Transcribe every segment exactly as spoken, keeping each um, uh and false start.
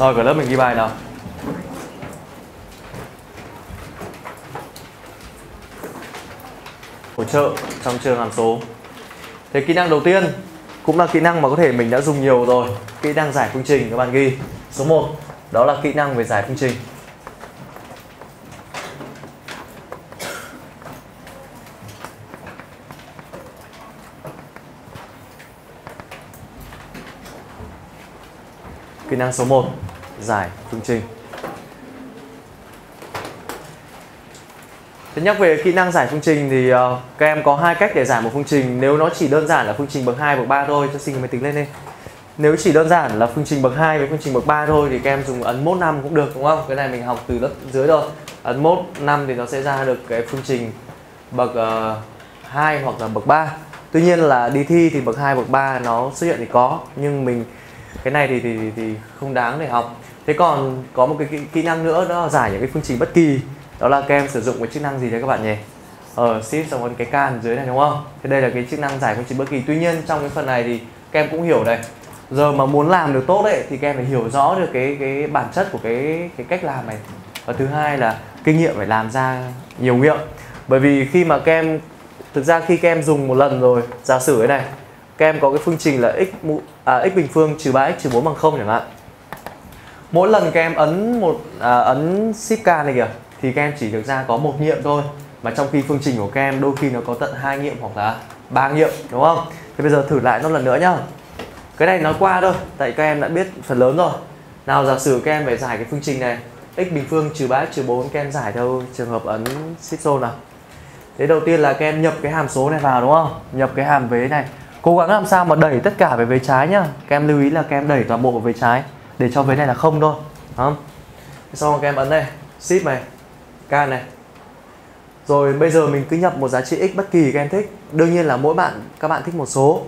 Rồi cả lớp mình ghi bài nào. Hỗ trợ trong trường hàm số. Thế kỹ năng đầu tiên cũng là kỹ năng mà có thể mình đã dùng nhiều rồi, kỹ năng giải phương trình. Các bạn ghi số một, đó là kỹ năng về giải phương trình. Kỹ năng số một, giải phương trình. Thế nhắc về kỹ năng giải phương trình thì uh, các em có hai cách để giải một phương trình. Nếu nó chỉ đơn giản là phương trình bậc hai, bậc ba thôi, cho xin cái máy tính lên đi. Nếu chỉ đơn giản là phương trình bậc hai với phương trình bậc ba thôi thì các em dùng ấn mốt năm cũng được, đúng không? Cái này mình học từ lớp dưới rồi. Ấn mốt năm thì nó sẽ ra được cái phương trình bậc uh, hai hoặc là bậc ba. Tuy nhiên là đi thi thì bậc hai, bậc ba nó xuất hiện thì có, nhưng mình cái này thì, thì, thì không đáng để học. Thế còn có một cái kỹ, kỹ năng nữa, đó là giải những cái phương trình bất kỳ. Đó là các em sử dụng cái chức năng gì đấy các bạn nhỉ? Ờ, shift xong rồi cái can dưới này đúng không? Thế đây là cái chức năng giải phương trình bất kỳ. Tuy nhiên trong cái phần này thì các em cũng hiểu đây. Giờ mà muốn làm được tốt đấy thì các em phải hiểu rõ được cái cái bản chất của cái cái cách làm này. Và thứ hai là kinh nghiệm phải làm ra nhiều nghiệm. Bởi vì khi mà các em, thực ra khi các em dùng một lần rồi, giả sử cái này, các em có cái phương trình là x mũ à, x bình phương trừ ba x trừ bốn bằng không chẳng hạn. Mỗi lần các em ấn một à, ấn shift can này kìa, thì các em chỉ được ra có một nghiệm thôi, mà trong khi phương trình của các em đôi khi nó có tận hai nghiệm hoặc là ba nghiệm, đúng không? Thế bây giờ thử lại nó lần nữa nhá. Cái này nói qua thôi, tại các em đã biết phần lớn rồi. Nào giả sử các em phải giải cái phương trình này x bình phương trừ ba x trừ bốn, các em giải theo trường hợp ấn shift zone nào. Thế đầu tiên là các em nhập cái hàm số này vào, đúng không? Nhập cái hàm vế này. Cố gắng làm sao mà đẩy tất cả về vế trái nhá. Các em lưu ý là các em đẩy toàn bộ về vế trái để cho vế này là không thôi, đúng không? Xong các em ấn đây, shift này, can này. Rồi bây giờ mình cứ nhập một giá trị x bất kỳ các em thích. Đương nhiên là mỗi bạn các bạn thích một số.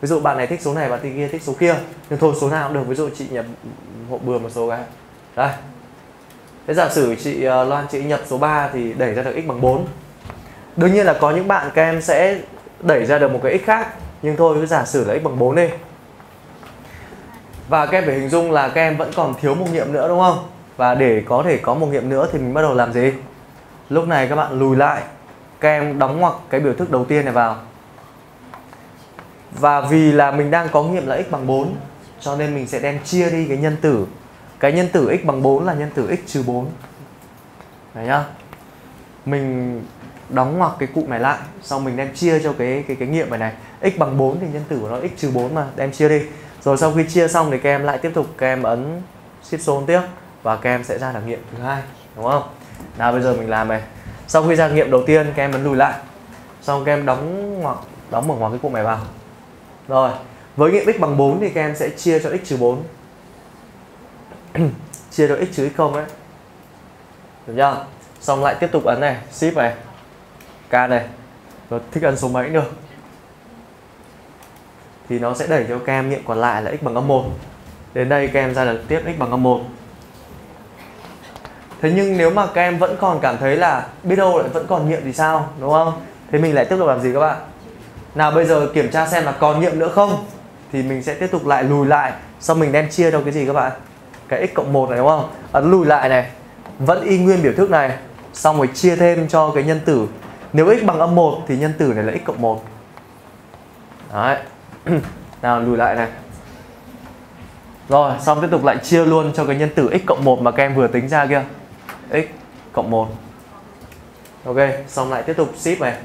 Ví dụ bạn này thích số này, bạn kia thích số kia. Nhưng thôi số nào cũng được, ví dụ chị nhập hộ bừa một số cái. Đây. Thế giả sử chị Loan chị nhập số ba thì đẩy ra được x bằng bốn. Đương nhiên là có những bạn các em sẽ đẩy ra được một cái x khác, nhưng thôi cứ giả sử là x bằng bốn đi. Và các em phải hình dung là các em vẫn còn thiếu một nghiệm nữa, đúng không? Và để có thể có một nghiệm nữa thì mình bắt đầu làm gì? Lúc này các bạn lùi lại, các em đóng ngoặc cái biểu thức đầu tiên này vào. Và vì là mình đang có nghiệm là x bằng bốn, cho nên mình sẽ đem chia đi cái nhân tử. Cái nhân tử x bằng bốn là nhân tử x trừ bốn. Đấy nhá. Mình đóng ngoặc cái cụm này lại, xong mình đem chia cho cái cái cái nghiệm này này. X bằng bốn thì nhân tử của nó x trừ bốn mà, đem chia đi. Rồi sau khi chia xong thì các em lại tiếp tục, các em ấn shift zone tiếp. Và các em sẽ ra được nghiệm thứ hai, đúng không? Nào bây giờ mình làm này. Sau khi ra nghiệm đầu tiên, các em ấn lùi lại. Xong các em đóng ngoặc, đóng mở ngoặc cái cụm này vào. Rồi, với nghiệm x bằng bốn thì các em sẽ chia cho x trừ bốn. Chia cho x trừ x không đấy. Được chưa? Xong lại tiếp tục ấn này, shift này, can này. Rồi thích ấn số mấy cũng được. Thì nó sẽ đẩy cho các em nghiệm còn lại là x bằng âm một. Đến đây các em ra được tiếp x bằng âm một. Thế nhưng nếu mà các em vẫn còn cảm thấy là biết đâu lại vẫn còn nghiệm thì sao, đúng không? Thế mình lại tiếp tục làm gì các bạn? Nào bây giờ kiểm tra xem là còn nghiệm nữa không? Thì mình sẽ tiếp tục lại lùi lại. Xong mình đem chia đâu cái gì các bạn? Cái x cộng một này, đúng không? Ấn lùi lại này. Vẫn y nguyên biểu thức này. Xong rồi chia thêm cho cái nhân tử. Nếu x bằng âm một thì nhân tử này là x cộng một. Đấy. Nào lùi lại này. Rồi xong tiếp tục lại chia luôn cho cái nhân tử x cộng một mà các em vừa tính ra kia, x cộng một. Ok, xong lại tiếp tục shift này,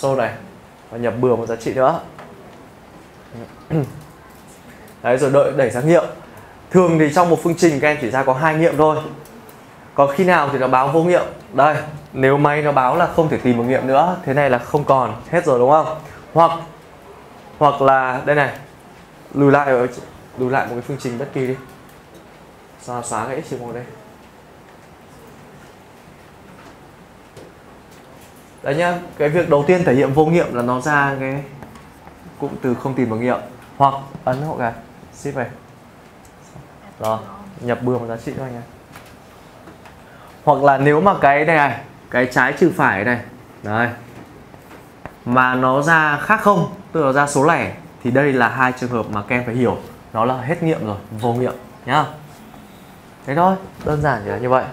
show này, và nhập bừa một giá trị nữa. Đấy, rồi đợi đẩy sang nghiệm. Thường thì trong một phương trình các em chỉ ra có hai nghiệm thôi. Còn khi nào thì nó báo vô nghiệm? Đây, nếu máy nó báo là không thể tìm một nghiệm nữa, thế này là không còn, hết rồi đúng không? Hoặc hoặc là đây này, lùi lại rồi, lùi lại một cái phương trình bất kỳ đi. Xóa, xóa cái x trừ một đây. Đấy nhá, cái việc đầu tiên thể hiện vô nghiệm là nó ra cái cụm từ không tìm bằng nghiệm. Hoặc ấn hộ gạt, shift này. Rồi, nhập bừa một giá trị cho anh này. Hoặc là nếu mà cái này này, cái trái trừ phải này, đấy, mà nó ra khác không, tức là ra số lẻ, thì đây là hai trường hợp mà các em phải hiểu nó là hết nghiệm rồi, vô nghiệm nhá. Thế thôi, đơn giản chỉ là như vậy.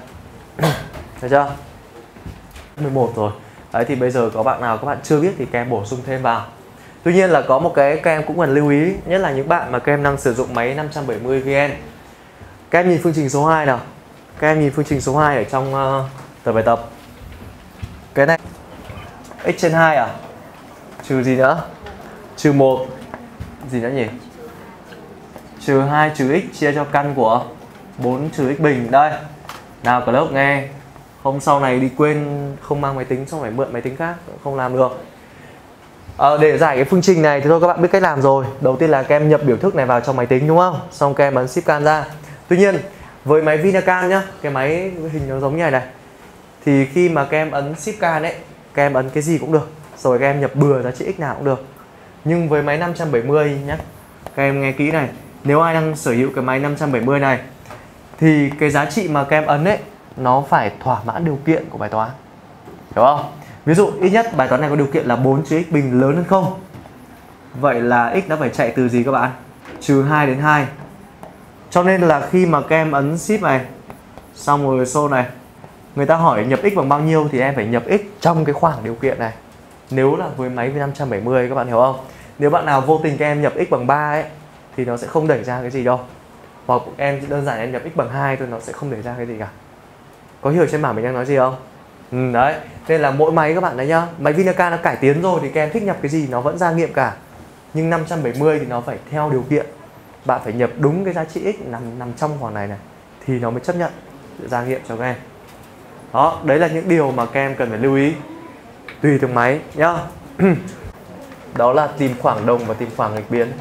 Được chưa? mười một rồi. Đấy thì bây giờ có bạn nào các bạn chưa biết thì các em bổ sung thêm vào. Tuy nhiên là có một cái các em cũng cần lưu ý, nhất là những bạn mà các em đang sử dụng máy năm bảy không vi en. Các em nhìn phương trình số hai nào. Các em nhìn phương trình số hai ở trong uh, tờ bài tập. Cái này x trên hai à? Trừ gì nữa? Trừ một. Gì nữa nhỉ? Trừ hai trừ x chia cho căn của bốn trừ x bình. Đây. Nào cả lớp nghe. Hôm sau này đi quên không mang máy tính, xong phải mượn máy tính khác, không làm được. Ờ, để giải cái phương trình này thì thôi các bạn biết cách làm rồi. Đầu tiên là các em nhập biểu thức này vào trong máy tính đúng không? Xong các em ấn Shift Can ra. Tuy nhiên với máy Vinacan nhá, cái máy hình nó giống như này này, thì khi mà các em ấn Shift Can ấy, các em ấn cái gì cũng được, rồi các em nhập bừa giá trị x nào cũng được. Nhưng với máy năm bảy không nhá, các em nghe kỹ này, nếu ai đang sở hữu cái máy năm bảy không này thì cái giá trị mà các em ấn ấy nó phải thỏa mãn điều kiện của bài toán, hiểu không? Ví dụ ít nhất bài toán này có điều kiện là bốn trừ x bình lớn hơn không. Vậy là x nó phải chạy từ gì các bạn? Trừ hai đến hai. Cho nên là khi mà các em ấn Shift này, xong rồi show này, người ta hỏi nhập x bằng bao nhiêu thì em phải nhập x trong cái khoảng điều kiện này. Nếu là với máy năm bảy không các bạn hiểu không? Nếu bạn nào vô tình các em nhập x bằng ba ấy thì nó sẽ không đẩy ra cái gì đâu. Hoặc em đơn giản em nhập x bằng hai thôi, nó sẽ không đẩy ra cái gì cả. Có hiểu trên bảng mình đang nói gì không? Ừ, đấy, nên là mỗi máy các bạn đấy nhá, máy Vinaca nó cải tiến rồi thì các em thích nhập cái gì nó vẫn ra nghiệm cả. Nhưng năm bảy không thì nó phải theo điều kiện. Bạn phải nhập đúng cái giá trị x nằm, nằm trong khoảng này này thì nó mới chấp nhận ra nghiệm cho các em. Đó, đấy là những điều mà các em cần phải lưu ý tùy từng máy nhá. Đó là tìm khoảng đồng và tìm khoảng nghịch biến.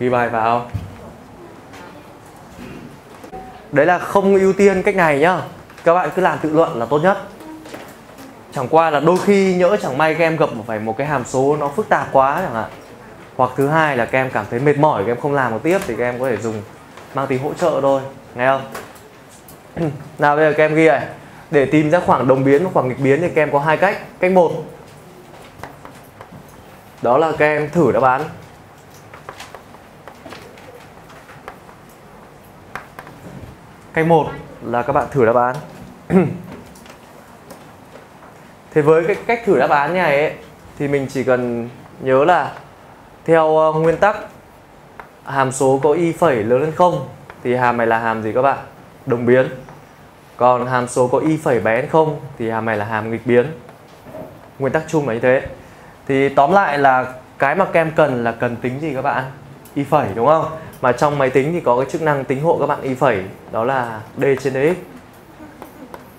Ghi bài vào. Đấy là không ưu tiên cách này nhá. Các bạn cứ làm tự luận là tốt nhất. Chẳng qua là đôi khi nhỡ chẳng may các em gặp phải một cái hàm số nó phức tạp quá chẳng hạn. Hoặc thứ hai là các em cảm thấy mệt mỏi, các em không làm được tiếp thì các em có thể dùng mang tính hỗ trợ thôi, nghe không? Nào bây giờ các em ghi này. Để tìm ra khoảng đồng biến và khoảng nghịch biến thì các em có hai cách. Cách một, đó là các em thử đáp án. Cách một là các bạn thử đáp án. Thế với cái cách thử đáp án này ấy, thì mình chỉ cần nhớ là theo nguyên tắc hàm số có y phẩy lớn hơn không thì hàm này là hàm gì các bạn? Đồng biến. Còn hàm số có y phẩy bé hơn không thì hàm này là hàm nghịch biến. Nguyên tắc chung là như thế. Thì tóm lại là cái mà các em cần là cần tính gì các bạn? Y phẩy đúng không? Mà trong máy tính thì có cái chức năng tính hộ các bạn y phẩy, đó là d trên dx.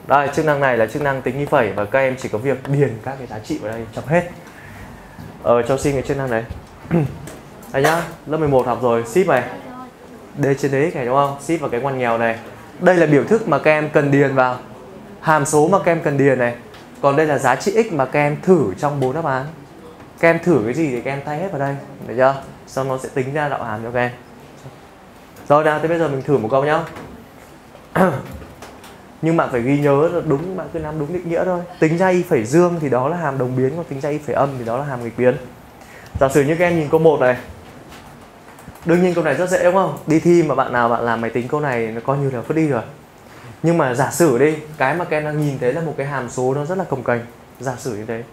Đây, chức năng này là chức năng tính y phẩy và các em chỉ có việc điền các cái giá trị vào đây chọc hết. Ờ, cho xin cái chức năng đấy. Đây nhá, lớp mười một học rồi, ship này, d trên dx này đúng không? Ship vào cái ngoằn nghèo này. Đây là biểu thức mà các em cần điền vào, hàm số mà các em cần điền này. Còn đây là giá trị x mà các em thử trong bốn đáp án. Các em thử cái gì thì các em thay hết vào đây, được chưa? Xong nó sẽ tính ra đạo hàm cho các em. Rồi nào, thế bây giờ mình thử một câu nhá. Nhưng bạn phải ghi nhớ là đúng, bạn cứ làm đúng định nghĩa thôi. Tính ra y phẩy dương thì đó là hàm đồng biến, còn tính ra y phẩy âm thì đó là hàm nghịch biến. Giả sử như các em nhìn câu một này. Đương nhiên câu này rất dễ đúng không? Đi thi mà bạn nào bạn làm máy tính câu này nó coi như là phớt đi rồi. Nhưng mà giả sử đi, cái mà các em đang nhìn thấy là một cái hàm số nó rất là cồng kềnh. Giả sử như thế,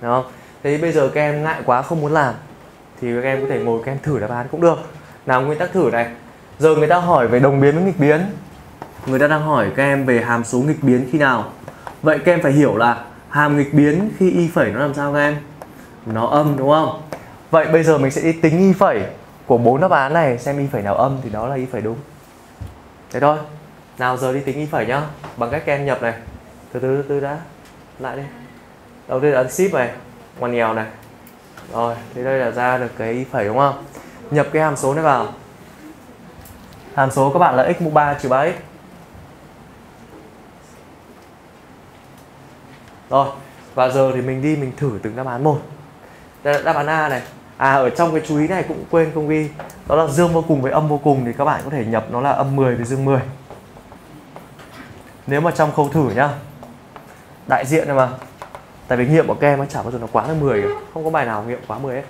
đúng không? Thế bây giờ các em ngại quá không muốn làm thì các em có thể ngồi các em thử đáp án cũng được. Nào, nguyên tắc thử này. Giờ người ta hỏi về đồng biến với nghịch biến. Người ta đang hỏi các em về hàm số nghịch biến khi nào. Vậy các em phải hiểu là hàm nghịch biến khi y phẩy nó làm sao các em? Nó âm đúng không? Vậy bây giờ mình sẽ đi tính y phẩy của bốn đáp án này, xem y phẩy nào âm thì đó là y phẩy đúng. Thế thôi. Nào giờ đi tính y phẩy nhá. Bằng cách các em nhập này. Từ từ từ đã. Lại đi. Đầu tiên là ấn Shift này, ngoằn nghèo này. Rồi, thế đây là ra được cái y phẩy đúng không? Nhập cái hàm số này vào. Hàm số các bạn là x mũ ba trừ ba x. Rồi, và giờ thì mình đi mình thử từng đáp án một. Đây là đáp án A này. À, ở trong cái chú ý này cũng quên không ghi, đó là dương vô cùng với âm vô cùng thì các bạn có thể nhập nó là âm mười với dương mười. Nếu mà trong khâu thử nhá. Đại diện này mà. Tại vì nghiệm của các em chả bao giờ nó quá là mười, không có bài nào nghiệm quá mười hết.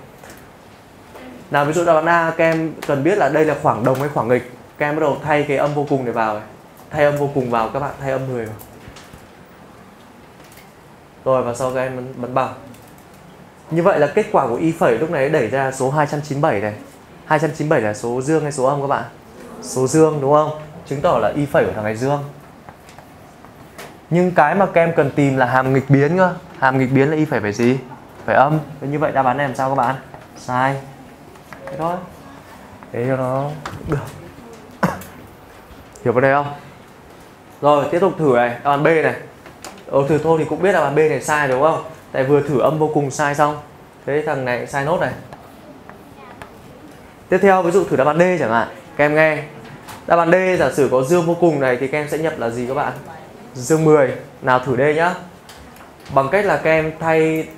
Nào ví dụ đáp án A, các em cần biết là đây là khoảng đồng hay khoảng nghịch. Các em bắt đầu thay cái âm vô cùng để vào này. Thay âm vô cùng vào, các bạn thay âm mười vào. Rồi và sau các em bấm bằng. Như vậy là kết quả của y' lúc này đẩy ra số hai trăm chín mươi bảy này. hai trăm chín mươi bảy là số dương hay số âm các bạn? Số dương đúng không? Chứng tỏ là y' của thằng này dương. Nhưng cái mà các em cần tìm là hàm nghịch biến cơ. Hàm nghịch biến là y' phải gì? Phải âm. Thế như vậy đáp án này làm sao các bạn? Sai. Thế thôi. Để cho nó được. Hiểu vấn đề không? Rồi tiếp tục thử này, đáp án B này. Ở thử thôi thì cũng biết là đáp án B này sai đúng không? Tại vừa thử âm vô cùng sai xong. Thế thằng này sai nốt này. Tiếp theo ví dụ thử đáp án D chẳng hạn. Các em nghe. Đáp án D giả sử có dương vô cùng này thì các em sẽ nhập là gì các bạn? Dương mười. Nào thử D nhá. Bằng cách là các em thay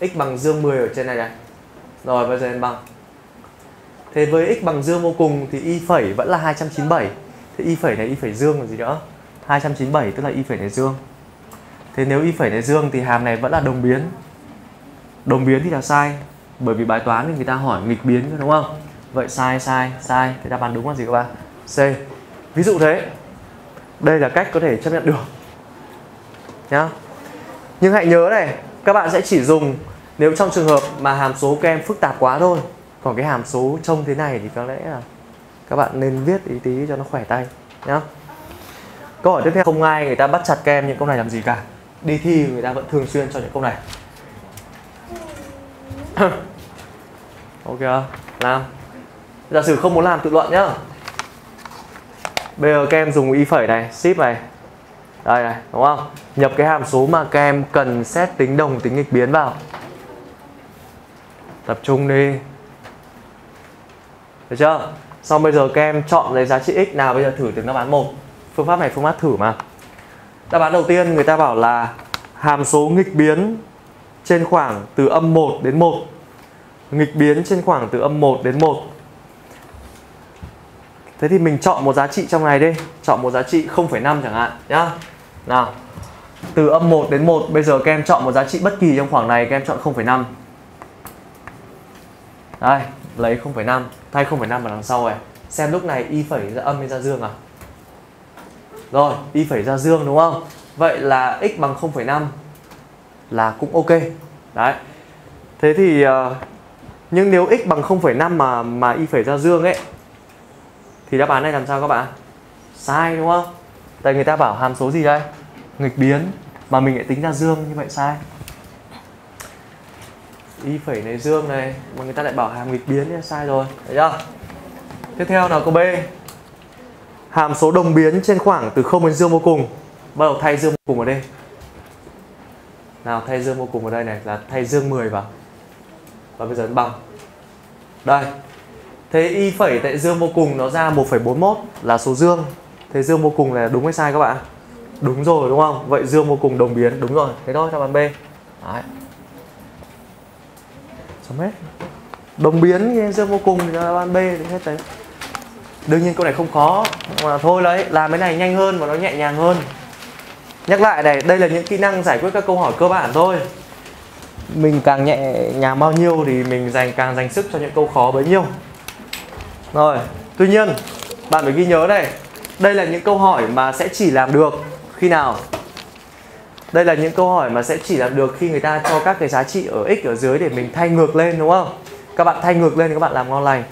x bằng dương mười ở trên này này. Rồi bây giờ em bằng. Thế với x bằng dương vô cùng thì y' vẫn là hai trăm chín mươi bảy. Thế y' này y' dương là gì nữa? hai trăm chín mươi bảy tức là y' này dương. Thế nếu y' này dương thì hàm này vẫn là đồng biến. Đồng biến thì là sai. Bởi vì bài toán thì người ta hỏi nghịch biến đúng không? Vậy sai, sai, sai. Thế đáp án đúng là gì các bạn? C. Ví dụ thế. Đây là cách có thể chấp nhận được nhá. Nhưng hãy nhớ này, các bạn sẽ chỉ dùng nếu trong trường hợp mà hàm số các em phức tạp quá thôi. Còn cái hàm số trông thế này thì có lẽ là các bạn nên viết ý tí cho nó khỏe tay nhá. Câu hỏi tiếp theo, không ai người ta bắt chặt các em những câu này làm gì cả. Đi thi người ta vẫn thường xuyên cho những câu này. Ok, làm. Giả sử không muốn làm tự luận nhá. Bây giờ các em dùng y' này, ship này. Đây này, đúng không? Nhập cái hàm số mà các em cần xét tính đồng, tính nghịch biến vào. Tập trung đi. Được chưa? Xong bây giờ các em chọn lấy giá trị x. Nào bây giờ thử từng đáp án một. Phương pháp này phương pháp thử mà. Đáp án đầu tiên người ta bảo là hàm số nghịch biến trên khoảng từ âm một đến một. Nghịch biến trên khoảng từ âm một đến một. Thế thì mình chọn một giá trị trong này đi. Chọn một giá trị không phẩy năm chẳng hạn nhá. Nào, từ âm một đến một. Bây giờ các em chọn một giá trị bất kỳ trong khoảng này. Các em chọn không phẩy năm. Đây, lấy không phẩy năm. Thay không phẩy năm vào đằng sau này. Xem lúc này y' ra âm hay ra dương à? Rồi, y' ra dương đúng không? Vậy là x bằng không phẩy năm là cũng ok. Đấy. Thế thì nhưng nếu x bằng không phẩy năm mà mà y' ra dương ấy thì đáp án này làm sao các bạn? Sai đúng không? Tại người ta bảo hàm số gì đây? Nghịch biến mà mình lại tính ra dương, như vậy sai. Y' này dương này mà người ta lại bảo hàm nghịch biến thì sai rồi, thấy chưa? Tiếp theo nào câu B. Hàm số đồng biến trên khoảng từ không đến dương vô cùng. Bắt đầu thay dương vô cùng vào đây. Nào thay dương vô cùng vào đây này là thay dương mười vào. Và bây giờ bằng. Đây. Thế y' tại dương vô cùng nó ra một phẩy bốn mốt là số dương. Thế dương vô cùng là đúng hay sai các bạn? Đúng rồi đúng không? Vậy dương vô cùng đồng biến, đúng rồi. Thế thôi, đáp án B. Đấy. Xong hết. Đồng biến dương vô cùng thì đáp án B hết đấy. Đương nhiên câu này không khó mà thôi đấy, làm cái này nhanh hơn và nó nhẹ nhàng hơn. Nhắc lại này, đây là những kỹ năng giải quyết các câu hỏi cơ bản thôi. Mình càng nhẹ nhàng bao nhiêu thì mình dành càng dành sức cho những câu khó bấy nhiêu. Rồi, tuy nhiên bạn phải ghi nhớ này, đây là những câu hỏi mà sẽ chỉ làm được khi nào? Đây là những câu hỏi mà sẽ chỉ làm được khi người ta cho các cái giá trị ở x ở dưới để mình thay ngược lên đúng không? Các bạn thay ngược lên thì các bạn làm ngon lành.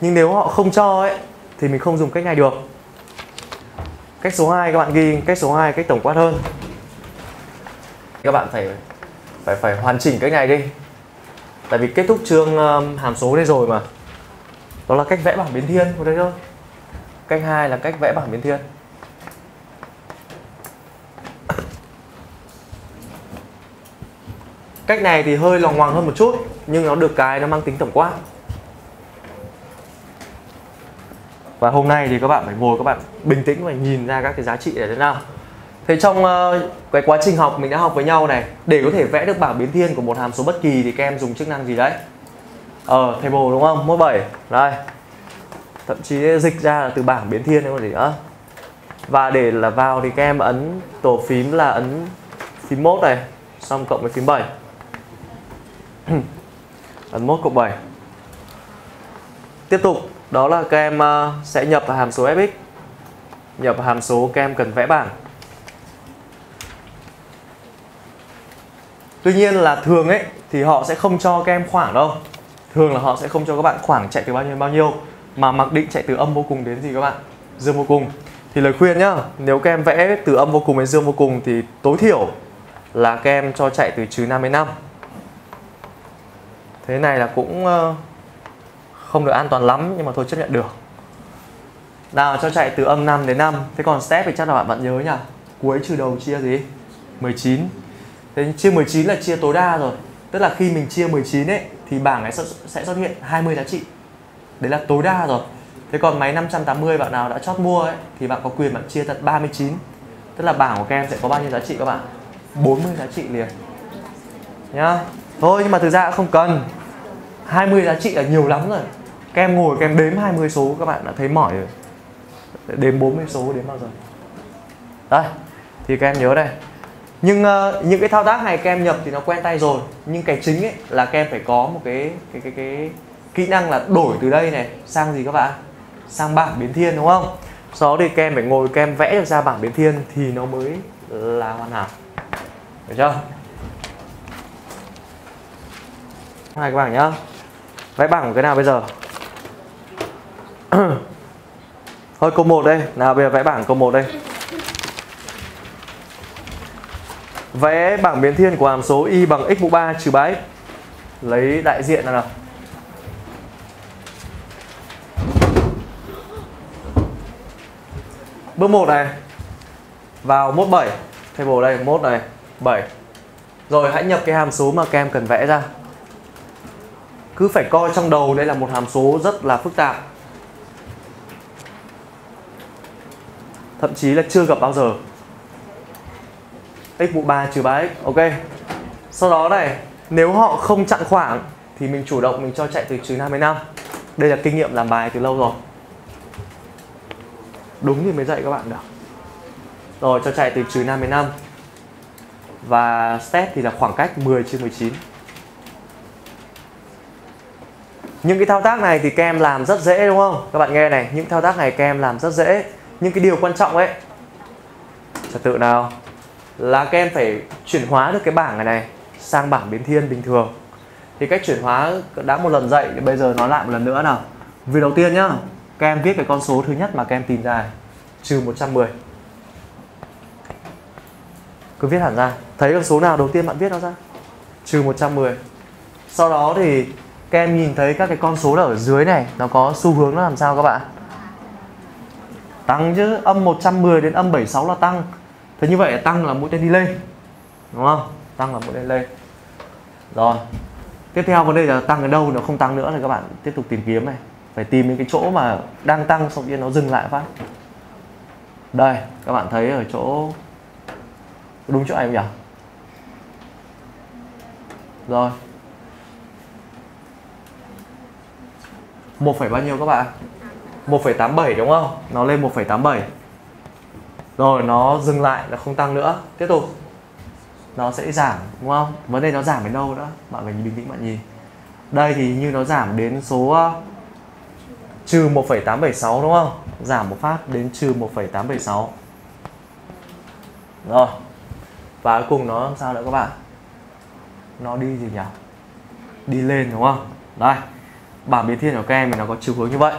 Nhưng nếu họ không cho ấy thì mình không dùng cách này được. Cách số hai các bạn ghi, cách số hai cách tổng quát hơn. Các bạn phải phải phải hoàn chỉnh cách này đi. Tại vì kết thúc chương um, hàm số đây rồi mà. Đó là cách vẽ bảng biến thiên của đây thôi. Cách hai là cách vẽ bảng biến thiên. Cách này thì hơi lòng hoàng hơn một chút, nhưng nó được cái nó mang tính tổng quát. Và hôm nay thì các bạn phải ngồi, các bạn bình tĩnh và nhìn ra các cái giá trị để thế nào. Thế trong uh, cái quá trình học mình đã học với nhau này, để có thể vẽ được bảng biến thiên của một hàm số bất kỳ thì các em dùng chức năng gì đấy? Ờ, thầy bồ đúng không? Mốt bảy. Đây. Thậm chí dịch ra là từ bảng biến thiên hay còn gì nữa. Và để là vào thì các em ấn tổ phím là ấn phím mốt này, xong cộng với phím bảy. Ấn mốt cộng bảy. Tiếp tục, đó là các em sẽ nhập vào hàm số ép ích. Nhập vào hàm số các em cần vẽ bảng. Tuy nhiên là thường ấy thì họ sẽ không cho các em khoảng đâu. Thường là họ sẽ không cho các bạn khoảng chạy từ bao nhiêu đến bao nhiêu, mà mặc định chạy từ âm vô cùng đến gì các bạn? Dương vô cùng. Thì lời khuyên nhá, nếu các em vẽ từ âm vô cùng đến dương vô cùng thì tối thiểu là các em cho chạy từ trừ năm đến năm. Thế này là cũng không được an toàn lắm, nhưng mà thôi chấp nhận được. Nào, cho chạy từ âm năm đến năm. Thế còn step thì chắc là bạn vẫn nhớ nhỉ? Cuối trừ đầu chia gì? mười chín. Thế chia mười chín là chia tối đa rồi. Tức là khi mình chia mười chín ấy thì bảng ấy sẽ xuất hiện hai mươi giá trị. Đấy là tối đa rồi. Thế còn máy năm trăm tám mươi bạn nào đã chót mua ấy thì bạn có quyền bạn chia tận ba mươi chín. Tức là bảng của các em sẽ có bao nhiêu giá trị các bạn? bốn mươi giá trị liền nhá. Thôi nhưng mà thực ra không cần, hai mươi giá trị là nhiều lắm rồi. Các em ngồi các em đếm hai mươi số các bạn đã thấy mỏi rồi. Đếm bốn mươi số đến bao giờ? Đây, thì các em nhớ đây. Nhưng uh, những cái thao tác này các em nhập thì nó quen tay rồi. Nhưng cái chính ấy là các em phải có một cái cái cái cái kỹ năng là đổi từ đây này sang gì các bạn? Sang bảng biến thiên, đúng không? Sau đó thì các em phải ngồi các em vẽ được ra bảng biến thiên thì nó mới là hoàn hảo. Được chưa? Hai các bạn nhá. Vẽ bảng của cái nào bây giờ? Thôi câu một đây. Nào bây giờ vẽ bảng câu một đây. Vẽ bảng biến thiên của hàm số y bằng x mũ ba trừ ba x. Lấy đại diện nào nào. Bước một này. Vào mốt bảy. Table đây, mốt này, bảy. Rồi hãy nhập cái hàm số mà các em cần vẽ ra. Cứ phải coi trong đầu đây là một hàm số rất là phức tạp. Thậm chí là chưa gặp bao giờ. X mũ ba trừ ba x, ok. Sau đó này, nếu họ không chặn khoảng thì mình chủ động mình cho chạy từ trừ năm đến năm. Đây là kinh nghiệm làm bài từ lâu rồi. Đúng thì mới dạy các bạn được. Rồi cho chạy từ trừ năm đến năm. Và step thì là khoảng cách mười trên mười chín. Những cái thao tác này thì các em làm rất dễ đúng không? Các bạn nghe này, những thao tác này các em làm rất dễ. Nhưng cái điều quan trọng ấy, trật tự nào, là các em phải chuyển hóa được cái bảng này này sang bảng biến thiên bình thường. Thì cách chuyển hóa đã một lần dạy, bây giờ nói lại một lần nữa nào. Vì đầu tiên nhá, các em viết cái con số thứ nhất mà các em tìm ra, trừ một trăm mười. Cứ viết hẳn ra, thấy con số nào đầu tiên bạn viết nó ra, trừ một trăm mười. Sau đó thì các em nhìn thấy các cái con số ở dưới này nó có xu hướng nó làm sao các bạn? Tăng chứ, âm một trăm mười đến âm bảy mươi sáu là tăng. Thế như vậy là tăng là mũi tên đi lên, đúng không? Tăng là mũi tên lên. Rồi, tiếp theo vấn đề là tăng ở đâu, nó không tăng nữa thì các bạn tiếp tục tìm kiếm này. Phải tìm những cái chỗ mà đang tăng xong yên nó dừng lại phát. Đây, các bạn thấy ở chỗ, đúng chỗ này không nhỉ? Rồi, một phẩy bao nhiêu các bạn? một phẩy tám mươi bảy đúng không? Nó lên một phẩy tám mươi bảy. Rồi nó dừng lại, nó không tăng nữa. Tiếp tục, nó sẽ giảm đúng không? Vấn đề nó giảm đến đâu nữa, bạn phải bình tĩnh bạn nhìn. Đây thì như nó giảm đến số trừ một phẩy tám bảy sáu đúng không? Giảm một phát đến trừ một phẩy tám bảy sáu. Rồi. Và cuối cùng nó làm sao nữa các bạn? Nó đi gì nhỉ? Đi lên đúng không? Đây, bảng biến thiên của các em thì nó có chiều hướng như vậy.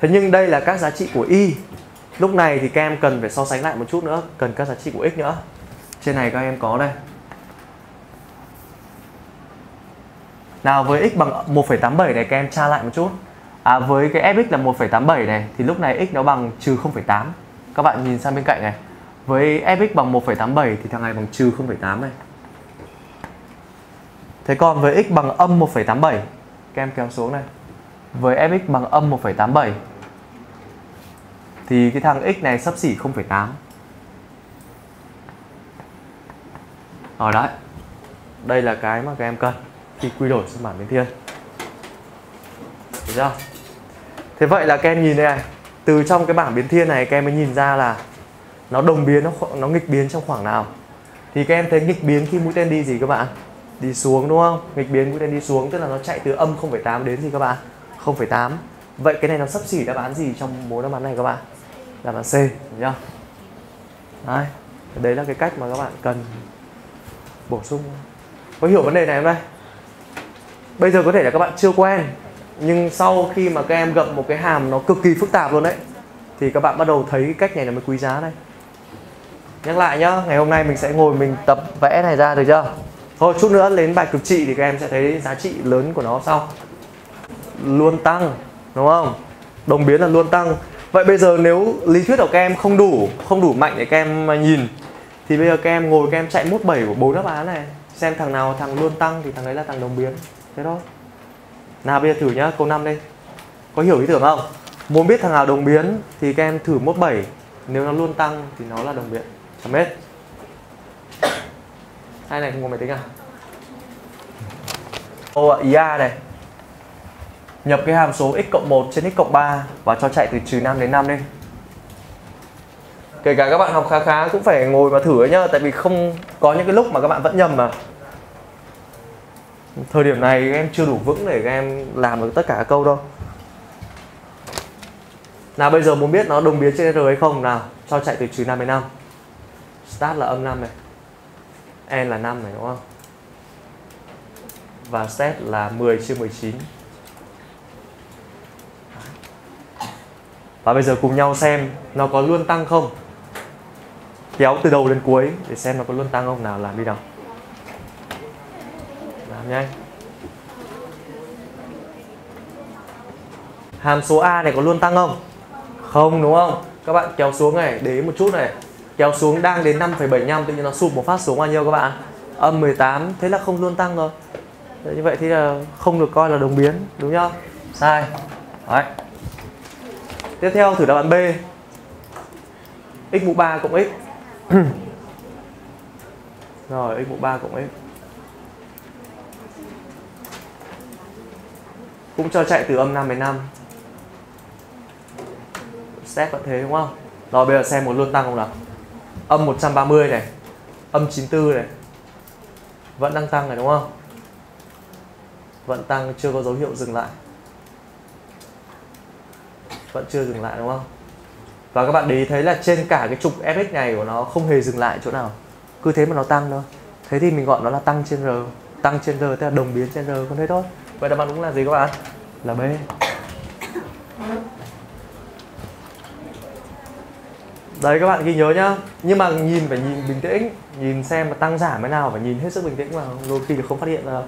Thế nhưng đây là các giá trị của y. Lúc này thì các em cần phải so sánh lại một chút nữa, cần các giá trị của x nữa. Trên này các em có đây. Nào với x bằng một phẩy tám mươi bảy này các em tra lại một chút. À với cái fx là một phẩy tám mươi bảy này thì lúc này x nó bằng trừ không phẩy tám. Các bạn nhìn sang bên cạnh này. Với fx bằng một phẩy tám mươi bảy thì thằng này bằng trừ không phẩy tám này. Thế còn với x bằng âm một phẩy tám mươi bảy, các em kéo xuống này. Với fx bằng âm một phẩy tám mươi bảy thì cái thằng x này xấp xỉ không phẩy tám. Rồi đấy. Đây là cái mà các em cần khi quy đổi sang bảng biến thiên. Được chưa? Thế vậy là các em nhìn đây này, từ trong cái bảng biến thiên này các em mới nhìn ra là nó đồng biến, nó nó nghịch biến trong khoảng nào. Thì các em thấy nghịch biến khi mũi tên đi gì các bạn? Đi xuống đúng không? Nghịch biến mũi tên đi xuống, tức là nó chạy từ âm không phẩy tám đến gì các bạn? không phẩy tám. Vậy cái này nó xấp xỉ đáp án gì trong mối đáp án này các bạn? Đáp án C nhá. Đấy, đấy là cái cách mà các bạn cần bổ sung. Có hiểu vấn đề này không đây? Bây giờ có thể là các bạn chưa quen, nhưng sau khi mà các em gặp một cái hàm nó cực kỳ phức tạp luôn đấy, thì các bạn bắt đầu thấy cái cách này là mới quý giá này. Nhắc lại nhá, ngày hôm nay mình sẽ ngồi mình tập vẽ này ra, được chưa? Thôi chút nữa đến bài cực trị thì các em sẽ thấy giá trị lớn của nó sau. Luôn tăng, đúng không? Đồng biến là luôn tăng. Vậy bây giờ nếu lý thuyết của các em không đủ, không đủ mạnh để các em nhìn, thì bây giờ các em ngồi các em chạy mốt bảy của bốn đáp án này, xem thằng nào thằng luôn tăng thì thằng đấy là thằng đồng biến. Thế thôi. Nào bây giờ thử nhá, câu năm đây. Có hiểu ý tưởng không? Muốn biết thằng nào đồng biến thì các em thử mốt bảy, nếu nó luôn tăng thì nó là đồng biến. Chấm hết. Hai này không có máy tính à? Câu ý A này. Nhập cái hàm số x cộng một trên x cộng ba và cho chạy từ trừ năm đến năm đi. Kể cả các bạn học khá khá cũng phải ngồi mà thử ấy nhá, tại vì không có những cái lúc mà các bạn vẫn nhầm mà. Thời điểm này các em chưa đủ vững để các em làm được tất cả các câu đâu. Nào bây giờ muốn biết nó đồng biến trên R hay không nào, cho chạy từ trừ năm đến năm. Start là âm năm này, N là năm này đúng không? Và set là mười chia mười chín. Và bây giờ cùng nhau xem nó có luôn tăng không. Kéo từ đầu đến cuối để xem nó có luôn tăng không nào, làm đi nào. Làm nhanh. Hàm số A này có luôn tăng không? Không đúng không? Các bạn kéo xuống này, để ý một chút này. Kéo xuống đang đến năm phẩy bảy mươi lăm, tự nhiên nó sụp một phát xuống bao nhiêu các bạn? Âm mười tám, thế là không luôn tăng rồi. Đấy, như vậy thì là không được coi là đồng biến, đúng không? Sai. Đấy. Tiếp theo thử đáp án B. X mũ ba cộng x. Rồi, x mũ ba cộng x. Cũng cho chạy từ âm năm đến năm. Step vẫn thế đúng không? Rồi bây giờ xem một luôn tăng không nào. Âm một trăm ba mươi này, âm chín mươi tư này. Vẫn đang tăng này đúng không? Vẫn tăng, chưa có dấu hiệu dừng lại. Vẫn chưa dừng lại đúng không? Và các bạn để ý thấy là trên cả cái trục ép ích này của nó không hề dừng lại chỗ nào, cứ thế mà nó tăng thôi. Thế thì mình gọi nó là tăng trên R. Tăng trên R tức là đồng biến trên R, con thấy thôi. Vậy đáp án đúng là gì các bạn? Là B. Đấy các bạn ghi nhớ nhá. Nhưng mà nhìn phải nhìn bình tĩnh, nhìn xem mà tăng giảm thế nào, phải nhìn hết sức bình tĩnh mà đôi khi không phát hiện ra.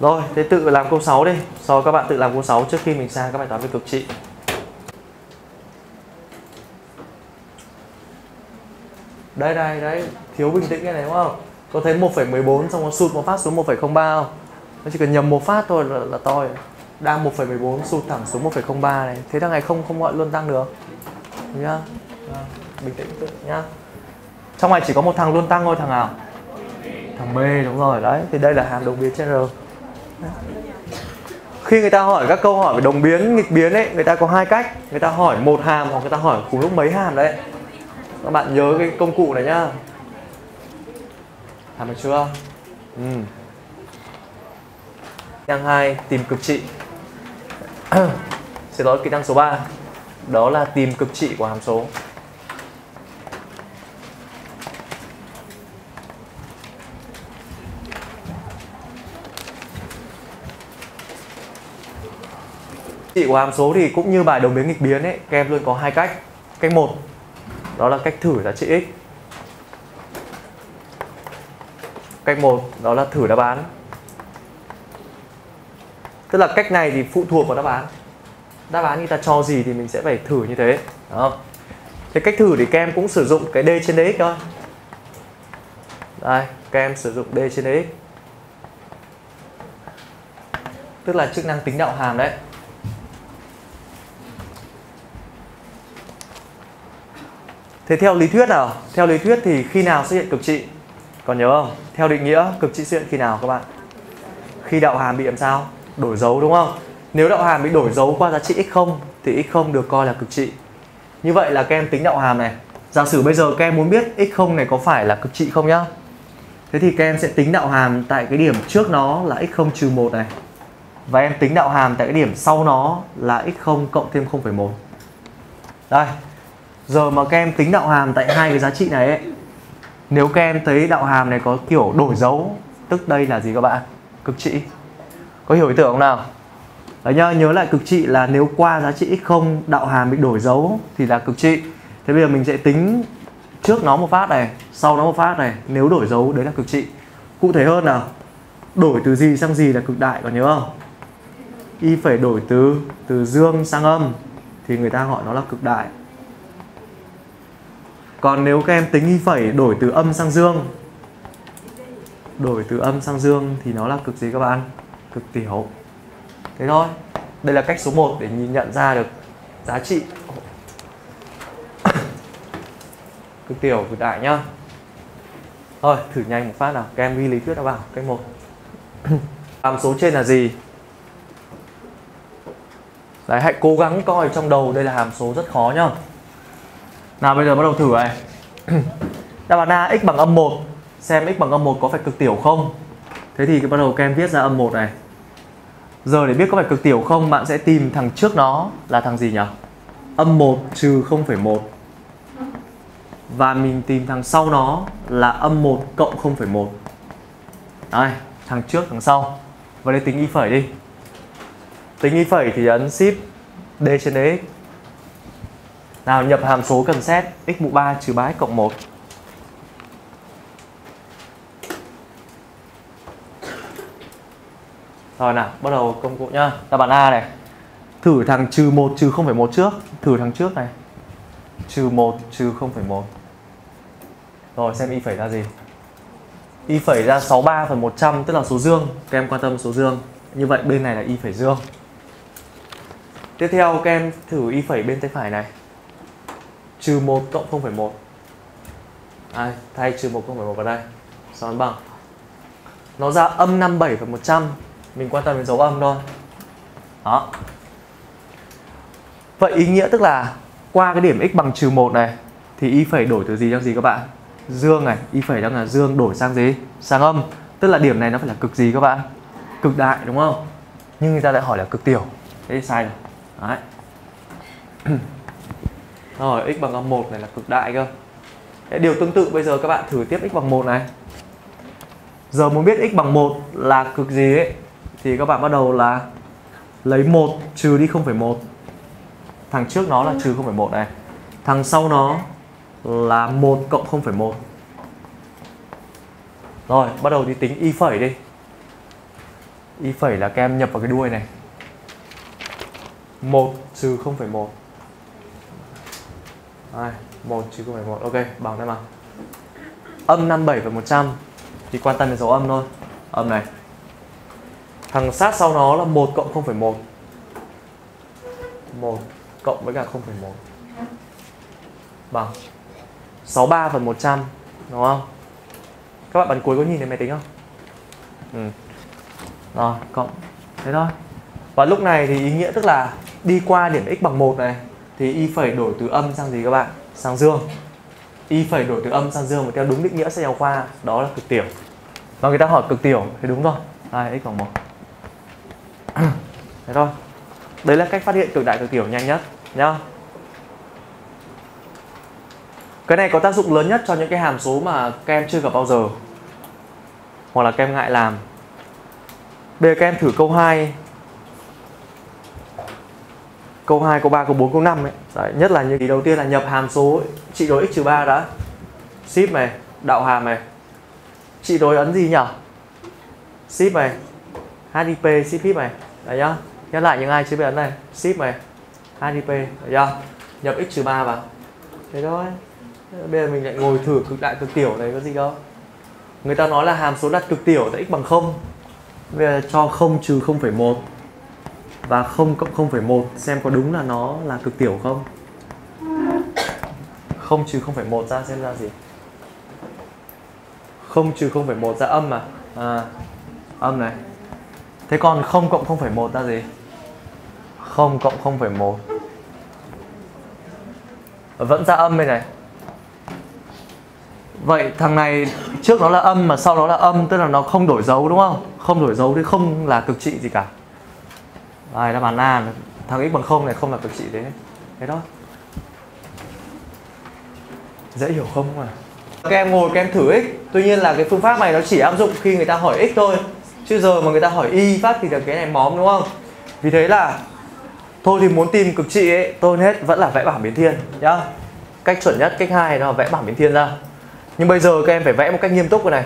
Rồi, thế tự làm câu sáu đi. Sau đó các bạn tự làm câu sáu trước khi mình sang các bài toán về cực trị. Đây đây đấy, thiếu bình tĩnh cái này đúng không? Có thấy một phẩy mười bốn xong nó sụt một phát xuống một phẩy không ba không? Nó chỉ cần nhầm một phát thôi là, là to. Đang một phẩy mười bốn sụt thẳng xuống một phẩy không ba này. Thế thằng này không không gọi luôn tăng được. Đúng nhá. À, bình tĩnh tự nhá. Trong này chỉ có một thằng luôn tăng thôi, thằng nào? Thằng B đúng rồi đấy. Thì đây là hàm đồng biến trên R. Khi người ta hỏi các câu hỏi về đồng biến, nghịch biến ấy, người ta có hai cách. Người ta hỏi một hàm hoặc người ta hỏi cùng lúc mấy hàm đấy. Các bạn nhớ cái công cụ này nhá. Làm được chưa? Ừ. Kỹ năng hai, tìm cực trị. Xin lỗi, kỹ năng số ba. Đó là tìm cực trị của hàm số. Trị của hàm số thì cũng như bài đồng biến nghịch biến ấy, các em luôn có hai cách. Cách một, đó là cách thử giá trị x. Cách một, đó là thử đáp án. Tức là cách này thì phụ thuộc vào đáp án. Đáp án người ta cho gì thì mình sẽ phải thử như thế. Đó. Thế cách thử thì các em cũng sử dụng cái d trên dx thôi. Đây, các em sử dụng d trên dx. Tức là chức năng tính đạo hàm đấy. Thế theo lý thuyết nào? Theo lý thuyết thì khi nào xuất hiện cực trị? Còn nhớ không? Theo định nghĩa, cực trị xuất hiện khi nào các bạn? Khi đạo hàm bị làm sao? Đổi dấu đúng không? Nếu đạo hàm bị đổi dấu qua giá trị x không thì x không được coi là cực trị. Như vậy là các em tính đạo hàm này, Giả sử bây giờ các em muốn biết x không này có phải là cực trị không nhá. Thế thì các em sẽ tính đạo hàm tại cái điểm trước nó là x không trừ một này. Và em tính đạo hàm tại cái điểm sau nó là x không cộng thêm không phẩy một. Đây. Giờ mà các em tính đạo hàm tại hai cái giá trị này ấy, nếu các em thấy đạo hàm này có kiểu đổi dấu, tức đây là gì các bạn? Cực trị. Có hiểu ý tưởng không nào? Đấy nhá, nhớ lại cực trị là nếu qua giá trị x không đạo hàm bị đổi dấu thì là cực trị. Thế bây giờ mình sẽ tính trước nó một phát này, sau nó một phát này, nếu đổi dấu đấy là cực trị. Cụ thể hơn nào, đổi từ gì sang gì là cực đại, còn nhớ không? Y phải đổi từ từ dương sang âm thì người ta gọi nó là cực đại. Còn nếu các em tính y phẩy đổi từ âm sang dương, đổi từ âm sang dương thì nó là cực gì các bạn? Cực tiểu. Thế thôi. Đây là cách số một để nhìn nhận ra được giá trị cực tiểu, cực đại nhá. Thôi, thử nhanh một phát nào. Các em ghi lý thuyết đã vào cách một. Hàm số trên là gì? Đấy, hãy cố gắng coi trong đầu đây là hàm số rất khó nhá. Nào bây giờ bắt đầu thử này. Đáp án A x bằng âm một. Xem x bằng âm một có phải cực tiểu không. Thế thì bắt đầu các em viết ra âm một này. Giờ để biết có phải cực tiểu không, bạn sẽ tìm thằng trước nó là thằng gì nhỉ? Âm một trừ không phẩy một. Và mình tìm thằng sau nó là âm một cộng không phẩy một. Đây, thằng trước thằng sau. Và đây tính y phẩy đi. Tính y phẩy thì ấn shift D trên dx. Nào nhập hàm số cần xét x mũ ba trừ ba x cộng một. Rồi nào, bắt đầu công cụ nhá. Đáp án A này. Thử thằng trừ một trừ không phẩy một trước. Thử thằng trước này. Trừ một trừ không phẩy một. Rồi xem y phẩy ra gì. Y phẩy ra sáu mươi ba phần trăm, tức là số dương. Các em quan tâm số dương. Như vậy bên này là y phẩy dương. Tiếp theo các em thử y phẩy bên tay phải này. Trừ một cộng không phẩy một. À, thay trừ một không phẩy một vào đây. Sau đó bằng. Nó ra âm năm mươi bảy phần trăm. Mình quan tâm đến dấu âm thôi. Đó. Vậy ý nghĩa tức là qua cái điểm x bằng trừ một này thì y phẩy đổi từ gì sang gì các bạn? Dương này, y phẩy đang là dương đổi sang gì? Sang âm. Tức là điểm này nó phải là cực gì các bạn? Cực đại đúng không? Nhưng người ta lại hỏi là cực tiểu. Thế thì sai rồi. Đấy. Rồi x bằng âm một này là cực đại cơ. Điều tương tự bây giờ các bạn thử tiếp x bằng một này. Giờ muốn biết x bằng một là cực gì ấy thì các bạn bắt đầu là lấy một trừ đi không phẩy một. Thằng trước nó là trừ không phẩy một này. Thằng sau nó là một cộng không phẩy một. Rồi, bắt đầu đi tính y phẩy đi. Y phẩy là các em nhập vào cái đuôi này. một trừ không phẩy một. Đây, một trừ không phẩy một. Ok, bằng đây mà. Âm năm mươi bảy phần trăm. Thì quan tâm đến dấu âm thôi. Âm này. Thằng sát sau nó là một cộng không phẩy một. một cộng với cả không phẩy một. Bằng sáu mươi ba phần trăm. Đúng không? Các bạn bắn cuối có nhìn thấy máy tính không? Ừ. Rồi, cộng. Thế thôi. Và lúc này thì ý nghĩa tức là đi qua điểm x bằng một này thì y phẩy đổi từ âm sang gì các bạn? Sang dương. Y phẩy đổi từ âm sang dương và theo đúng định nghĩa sách giáo khoa, đó là cực tiểu. Và người ta hỏi cực tiểu thì đúng rồi. Đây, x bằng một. Thế thôi. Đấy là cách phát hiện cực đại cực tiểu nhanh nhất nhá. Cái này có tác dụng lớn nhất cho những cái hàm số mà các em chưa gặp bao giờ hoặc là các em ngại làm. Bây giờ các em thử câu hai. Câu hai, câu ba, câu bốn, câu năm ấy. Đấy, nhất là những ý đầu tiên là nhập hàm số ấy, trị đối x trừ ba đã. Shift này, đạo hàm này. Trị đối ấn gì nhỉ? Shift này. hát i pê shift flip này. Đấy nhá. Nhắc lại những ai chưa biết ấn này, shift này, hát i pê, đấy nhá. Nhập x trừ ba vào. Thế thôi. Bây giờ mình lại ngồi thử cực đại cực tiểu này có gì đâu. Người ta nói là hàm số đặt cực tiểu tại x bằng không. Bây giờ cho không trừ không phẩy một. Và không cộng không phẩy một xem có đúng là nó là cực tiểu không. không trừ không phẩy một ra xem ra gì. không trừ không phẩy một ra âm mà. À, âm này. Thế còn không cộng không phẩy một ra gì? không cộng không phẩy một. Vẫn ra âm bên này. Vậy thằng này trước nó là âm mà sau đó là âm, tức là nó không đổi dấu đúng không? Không đổi dấu thì không là cực trị gì cả. Đây, đáp án A, thằng x bằng không này không là cực trị đấy. Thế đó. Dễ hiểu không mà. Các em ngồi các em thử x. Tuy nhiên là cái phương pháp này nó chỉ áp dụng khi người ta hỏi x thôi. Chứ giờ mà người ta hỏi y phát thì là cái này móm đúng không? Vì thế là thôi thì muốn tìm cực trị ấy, tôi hết vẫn là vẽ bảng biến thiên nhá. Cách chuẩn nhất, cách hai nó là vẽ bảng biến thiên ra. Nhưng bây giờ các em phải vẽ một cách nghiêm túc rồi này.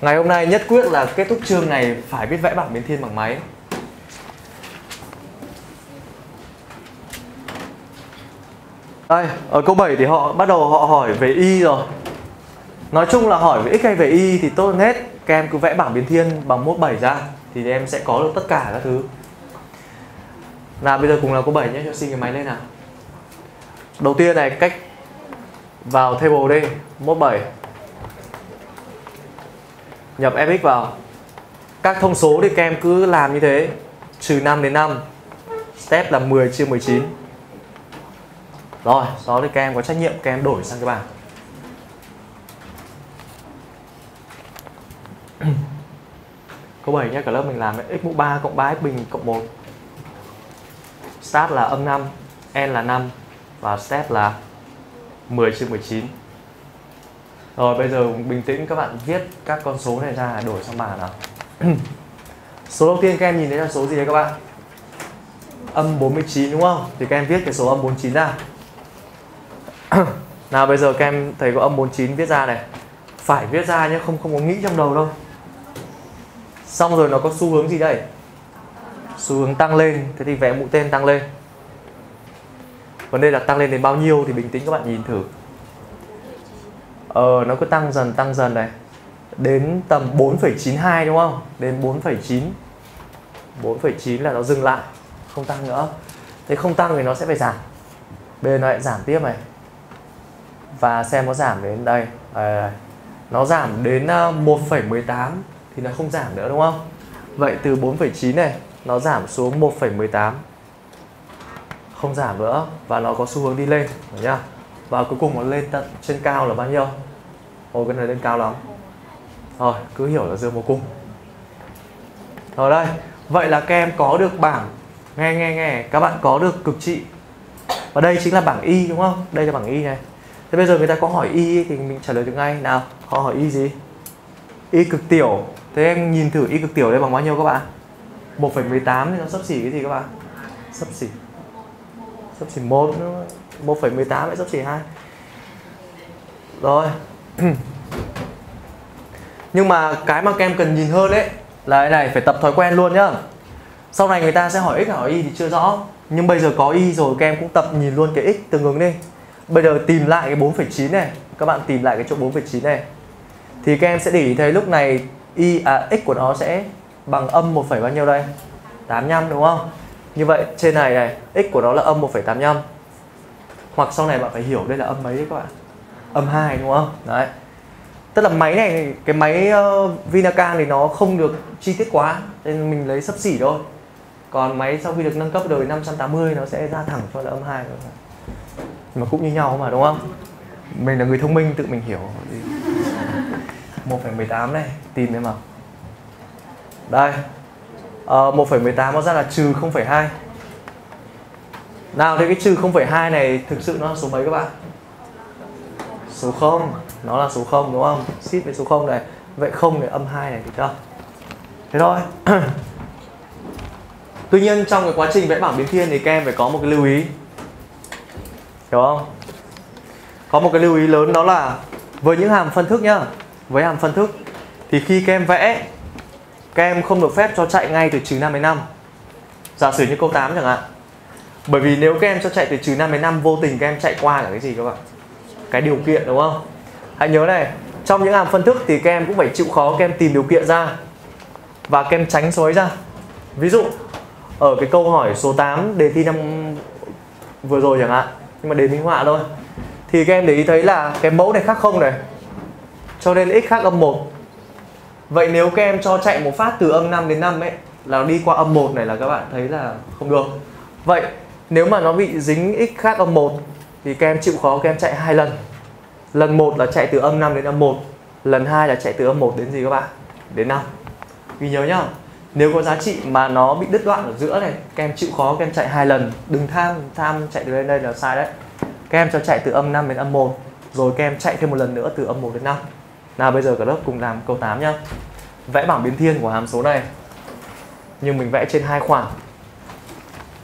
Ngày hôm nay nhất quyết là kết thúc chương này phải biết vẽ bảng biến thiên bằng máy. Đây, ở câu bảy thì họ bắt đầu họ hỏi về y rồi. Nói chung là hỏi về x hay về y thì tốt hơn hết các em cứ vẽ bảng biến thiên bằng mốt bảy ra thì em sẽ có được tất cả các thứ. Nào bây giờ cùng làm câu bảy nhé, cho xin cái máy lên nào. Đầu tiên này, cách vào table đi, mốt bảy, nhập fx vào. Các thông số thì các em cứ làm như thế, trừ năm đến năm, step là mười chia mười chín. Rồi, sau đó thì các em có trách nhiệm các em đổi sang cái bảng. Câu bảy nhé, cả lớp mình làm x mũ ba cộng ba x bình cộng một. Start là âm năm, n là năm và step là mười trên mười chín. Rồi bây giờ bình tĩnh các bạn viết các con số này ra đổi sang bảng nào. Số đầu tiên các em nhìn thấy là số gì đấy các bạn? Âm bốn mươi chín đúng không? Thì các em viết cái số âm bốn mươi chín ra. Nào bây giờ các em thấy có âm bốn mươi chín viết ra này. Phải viết ra nhé, không không có nghĩ trong đầu đâu. Xong rồi nó có xu hướng gì đây? Xu hướng tăng lên, thế thì vẽ mũi tên tăng lên. Vấn đề là tăng lên đến bao nhiêu thì bình tĩnh các bạn nhìn thử. Ờ, nó cứ tăng dần tăng dần này. Đến tầm bốn phẩy chín hai đúng không? Đến bốn phẩy chín. bốn phẩy chín là nó dừng lại, không tăng nữa. Thế không tăng thì nó sẽ phải giảm. Bây giờ nó lại giảm tiếp này. Và xem nó giảm đến đây. Đây, đây. Nó giảm đến một phẩy mười tám thì nó không giảm nữa đúng không? Vậy từ bốn phẩy chín này nó giảm xuống một phẩy mười tám, không giảm nữa và nó có xu hướng đi lên nhá. Và cuối cùng nó lên tận trên cao là bao nhiêu? Ôi cái này lên cao lắm. Rồi cứ hiểu là dương vô cùng. Rồi đây, vậy là các em có được bảng, nghe nghe nghe các bạn có được cực trị. Và đây chính là bảng y đúng không? Đây là bảng y này. Thế bây giờ người ta có hỏi y thì mình trả lời được ngay. Nào, họ hỏi y gì? Y cực tiểu. Thế em nhìn thử y cực tiểu đây bằng bao nhiêu các bạn? một phẩy mười tám thì nó xấp xỉ cái gì các bạn? Xấp xỉ Xấp xỉ một, một phẩy mười tám lại xấp xỉ hai. Rồi. Nhưng mà cái mà các em cần nhìn hơn đấy là cái này, phải tập thói quen luôn nhá. Sau này người ta sẽ hỏi x hỏi y thì chưa rõ, nhưng bây giờ có y rồi các em cũng tập nhìn luôn cái x tương ứng đi. Bây giờ tìm lại cái bốn phẩy chín này, các bạn tìm lại cái chỗ bốn phẩy chín này thì các em sẽ để ý thấy lúc này y à, x của nó sẽ bằng âm một phẩy bao nhiêu đây? tám mươi lăm đúng không? Như vậy trên này này, x của nó là âm một phẩy tám mươi lăm. Hoặc sau này bạn phải hiểu đây là âm mấy đấy các bạn? Âm hai đúng không? Đấy. Tức là máy này, cái máy uh, Vinacan thì nó không được chi tiết quá nên mình lấy xấp xỉ thôi. Còn máy sau khi được nâng cấp đời năm trăm tám mươi nó sẽ ra thẳng cho là âm hai thôi. Mà cũng như nhau mà đúng không? Mình là người thông minh tự mình hiểu. một phẩy mười tám này, tìm đấy mà. Đây, à, một phẩy mười tám nó ra là trừ không phẩy hai. Nào, thế cái trừ không phẩy hai này thực sự nó là số mấy các bạn? Số không. Nó là số không đúng không? Shift với số không này. Vậy không này, âm hai này thì chưa? Thế thôi. Tuy nhiên trong cái quá trình vẽ bảng biến thiên thì các em phải có một cái lưu ý. Hiểu không? Có một cái lưu ý lớn đó là với những hàm phân thức nhá, với hàm phân thức thì khi các em vẽ, các em không được phép cho chạy ngay từ trừ năm đến năm. Giả sử như câu tám chẳng hạn. Bởi vì nếu các em cho chạy từ trừ năm đến năm, vô tình các em chạy qua là cái gì các bạn? Cái điều kiện đúng không? Hãy nhớ này, trong những hàm phân thức thì các em cũng phải chịu khó các em tìm điều kiện ra và các em tránh số ấy ra. Ví dụ ở cái câu hỏi số tám đề thi năm vừa rồi chẳng hạn, nhưng mà đề minh họa thôi, thì các em để ý thấy là cái mẫu này khác không này, cho nên x khác âm một. Vậy nếu các em cho chạy một phát từ âm năm đến năm ấy, là nó đi qua âm một này là các bạn thấy là không được. Vậy nếu mà nó bị dính x khác âm một thì các em chịu khó các em chạy hai lần. Lần một là chạy từ âm năm đến âm một, lần hai là chạy từ âm một đến gì các bạn? Đến năm. Ghi nhớ nhá. Nếu có giá trị mà nó bị đứt đoạn ở giữa này, các em chịu khó các em chạy hai lần, đừng tham tham chạy từ đây đây là sai đấy. Các em cho chạy từ âm năm đến âm một, rồi các em chạy thêm một lần nữa từ âm một đến năm. Nào bây giờ cả lớp cùng làm câu tám nhá. Vẽ bảng biến thiên của hàm số này. Nhưng mình vẽ trên hai khoảng.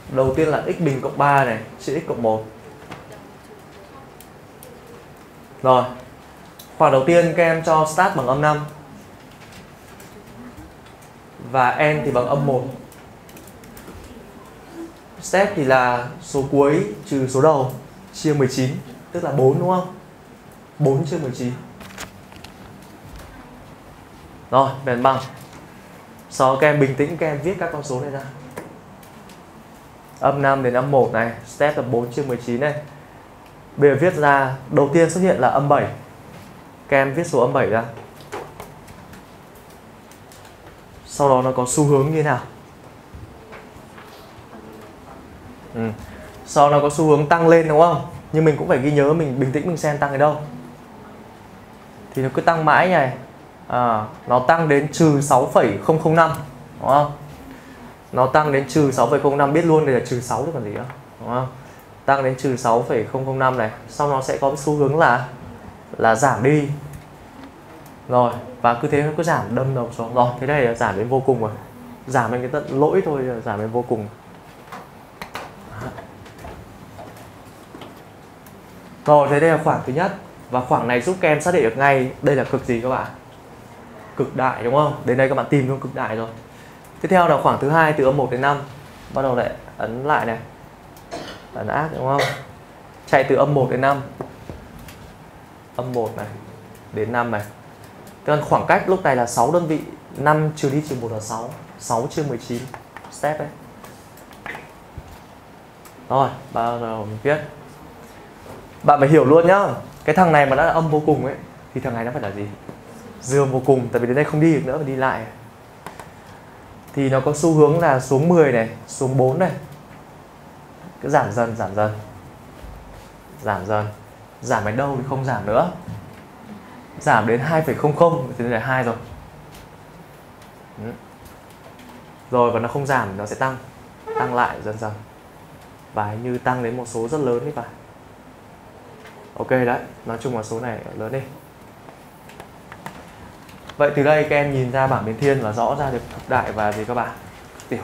Đầu tiên là x bình cộng ba này, chia x cộng một. Rồi. Khoảng đầu tiên các em cho start bằng âm năm và end thì bằng âm một. Step thì là số cuối trừ số đầu chia mười chín, tức là bốn đúng không? bốn chia mười chín. Rồi, bèn bằng. Sau các em bình tĩnh các em viết các con số này ra. Âm năm đến âm một này, step là bốn chia mười chín này. Bây giờ viết ra, đầu tiên xuất hiện là âm bảy. Các em viết số âm bảy ra. Sau đó nó có xu hướng như thế nào? Ừ. Sau đó nó có xu hướng tăng lên đúng không? Nhưng mình cũng phải ghi nhớ, mình bình tĩnh mình xem tăng ở đâu. Thì nó cứ tăng mãi này. À, nó tăng đến trừ sáu phẩy không không năm đúng không? Nó tăng đến trừ sáu phẩy không không năm, biết luôn đây là trừ sáu chứ còn gì nữa đúng không? Tăng đến trừ sáu phẩy không không năm này, sau nó sẽ có xu hướng là là giảm đi. Rồi, và cứ thế nó cứ giảm đâm đầu xuống. Rồi, thế này là giảm đến vô cùng rồi. Giảm đến cái tận lỗi thôi, giảm đến vô cùng. Rồi, thế đây là khoảng thứ nhất. Và khoảng này giúp các em xác định được ngay đây là cực gì các bạn? Cực đại đúng không? Đến đây các bạn tìm luôn cực đại rồi. Tiếp theo là khoảng thứ hai từ âm một đến năm. Bắt đầu lại ấn lại này. Ấn ác đúng không? Chạy từ âm một đến năm. Âm một này đến năm này. Tức là khoảng cách lúc này là sáu đơn vị, năm trừ đi trừ một là sáu, sáu chia mười chín. Step đấy. Rồi, bao giờ mình viết. Bạn phải hiểu luôn nhá. Cái thằng này mà đã là âm vô cùng ấy thì thằng này nó phải là gì? Dương vô cùng, tại vì đến đây không đi được nữa mà đi lại. Thì nó có xu hướng là xuống mười này, xuống bốn này. Cứ giảm dần, giảm dần. Giảm dần. Giảm đến đâu thì không giảm nữa. Giảm đến hai phẩy không không thì đây là hai rồi. Ừ. Rồi và nó không giảm, nó sẽ tăng. Tăng lại dần dần. Và như tăng đến một số rất lớn đấy phải. Ok đấy, nói chung là số này lớn đi. Vậy từ đây các em nhìn ra bảng biến thiên và rõ ra được cực đại và gì các bạn? Tiểu.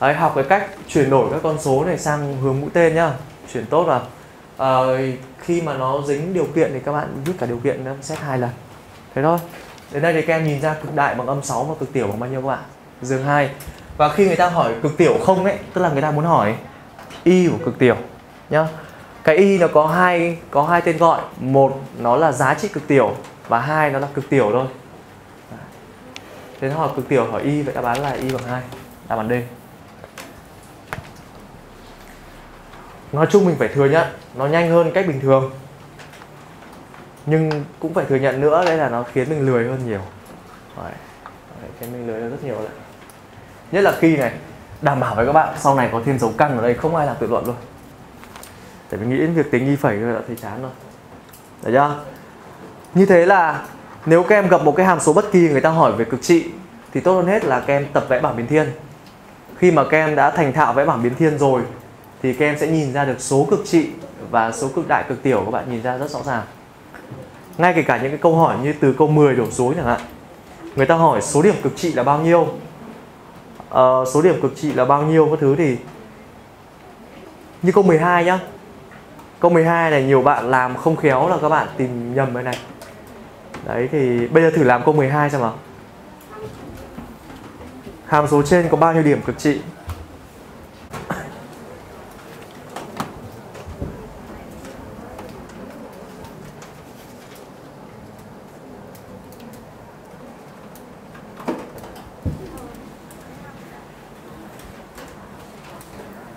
Đấy, học cái cách chuyển đổi các con số này sang hướng mũi tên nhá. Chuyển tốt vào. À, khi mà nó dính điều kiện thì các bạn viết cả điều kiện nó xét hai lần. Thế thôi. Đến đây thì các em nhìn ra cực đại bằng âm sáu và cực tiểu bằng bao nhiêu các bạn? Dương hai. Và khi người ta hỏi cực tiểu không ấy, tức là người ta muốn hỏi y của cực tiểu nhá. Cái y nó có hai có hai tên gọi, một nó là giá trị cực tiểu và hai nó là cực tiểu thôi. Thế nó hỏi cực tiểu hỏi y, vậy đáp án là y bằng hai, đáp án D. Nói chung mình phải thừa nhận nó nhanh hơn cách bình thường, nhưng cũng phải thừa nhận nữa đây là nó khiến mình lười hơn nhiều. Đấy. Đấy, khiến mình lười hơn rất nhiều đấy. Nhất là khi này, đảm bảo với các bạn sau này có thêm dấu căn ở đây không ai làm tự luận luôn. Tại vì nghĩ đến việc tính y phẩy thôi đã thấy chán rồi. Đấy chưa? Như thế là nếu các em gặp một cái hàm số bất kỳ người ta hỏi về cực trị thì tốt hơn hết là các em tập vẽ bảng biến thiên. Khi mà các em đã thành thạo vẽ bảng biến thiên rồi thì các em sẽ nhìn ra được số cực trị và số cực đại cực tiểu, các bạn nhìn ra rất rõ ràng. Ngay kể cả những cái câu hỏi như từ câu mười đổ xuống chẳng hạn. Người ta hỏi số điểm cực trị là bao nhiêu? Ờ, số điểm cực trị là bao nhiêu các thứ thì như câu mười hai nhá. Câu mười hai này nhiều bạn làm không khéo là các bạn tìm nhầm cái này. Đấy thì bây giờ thử làm câu mười hai xem nào. Hàm số trên có bao nhiêu điểm cực trị?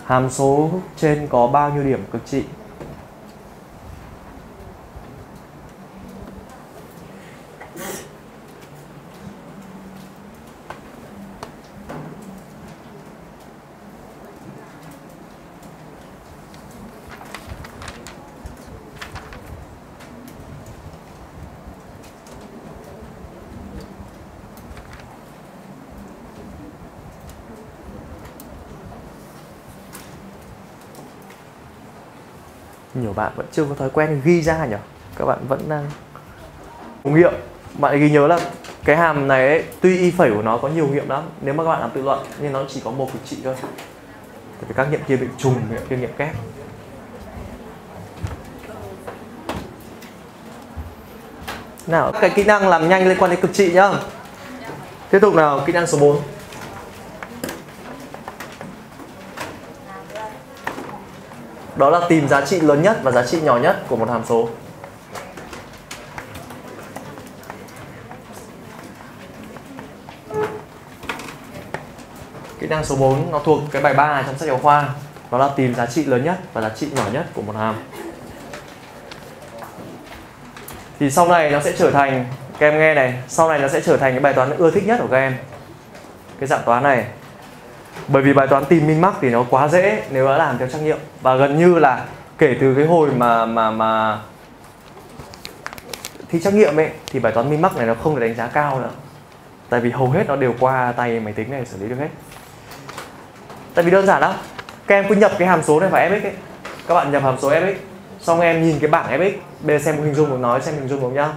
Hàm số trên có bao nhiêu điểm cực trị? Nhiều bạn vẫn chưa có thói quen ghi ra nhỉ? Các bạn vẫn đang đồng nghiệm. Bạn ghi nhớ là cái hàm này ấy, tuy y phẩy của nó có nhiều nghiệm lắm, nếu mà các bạn làm tự luận, nhưng nó chỉ có một cực trị thôi. Tại vì các nghiệm kia bị trùng, nghiệm kia nghiệm kép. Nào, cái kỹ năng làm nhanh liên quan đến cực trị nhá. Tiếp tục nào, kỹ năng số bốn. Đó là tìm giá trị lớn nhất và giá trị nhỏ nhất của một hàm số. Kỹ năng số bốn nó thuộc cái bài ba trong sách giáo khoa. Đó là tìm giá trị lớn nhất và giá trị nhỏ nhất của một hàm. Thì sau này nó sẽ trở thành, các em nghe này, sau này nó sẽ trở thành cái bài toán ưa thích nhất của các em. Cái dạng toán này. Bởi vì bài toán tìm min max thì nó quá dễ nếu đã làm theo trắc nghiệm, và gần như là kể từ cái hồi mà mà mà thi trắc nghiệm ấy thì bài toán min max này nó không được đánh giá cao nữa, tại vì hầu hết nó đều qua tay máy tính này xử lý được hết. Tại vì đơn giản lắm, các em cứ nhập cái hàm số này vào fx ấy. Các bạn nhập hàm số fx, xong em nhìn cái bảng fx, bây giờ xem hình dung của nó, xem hình dung của nhá.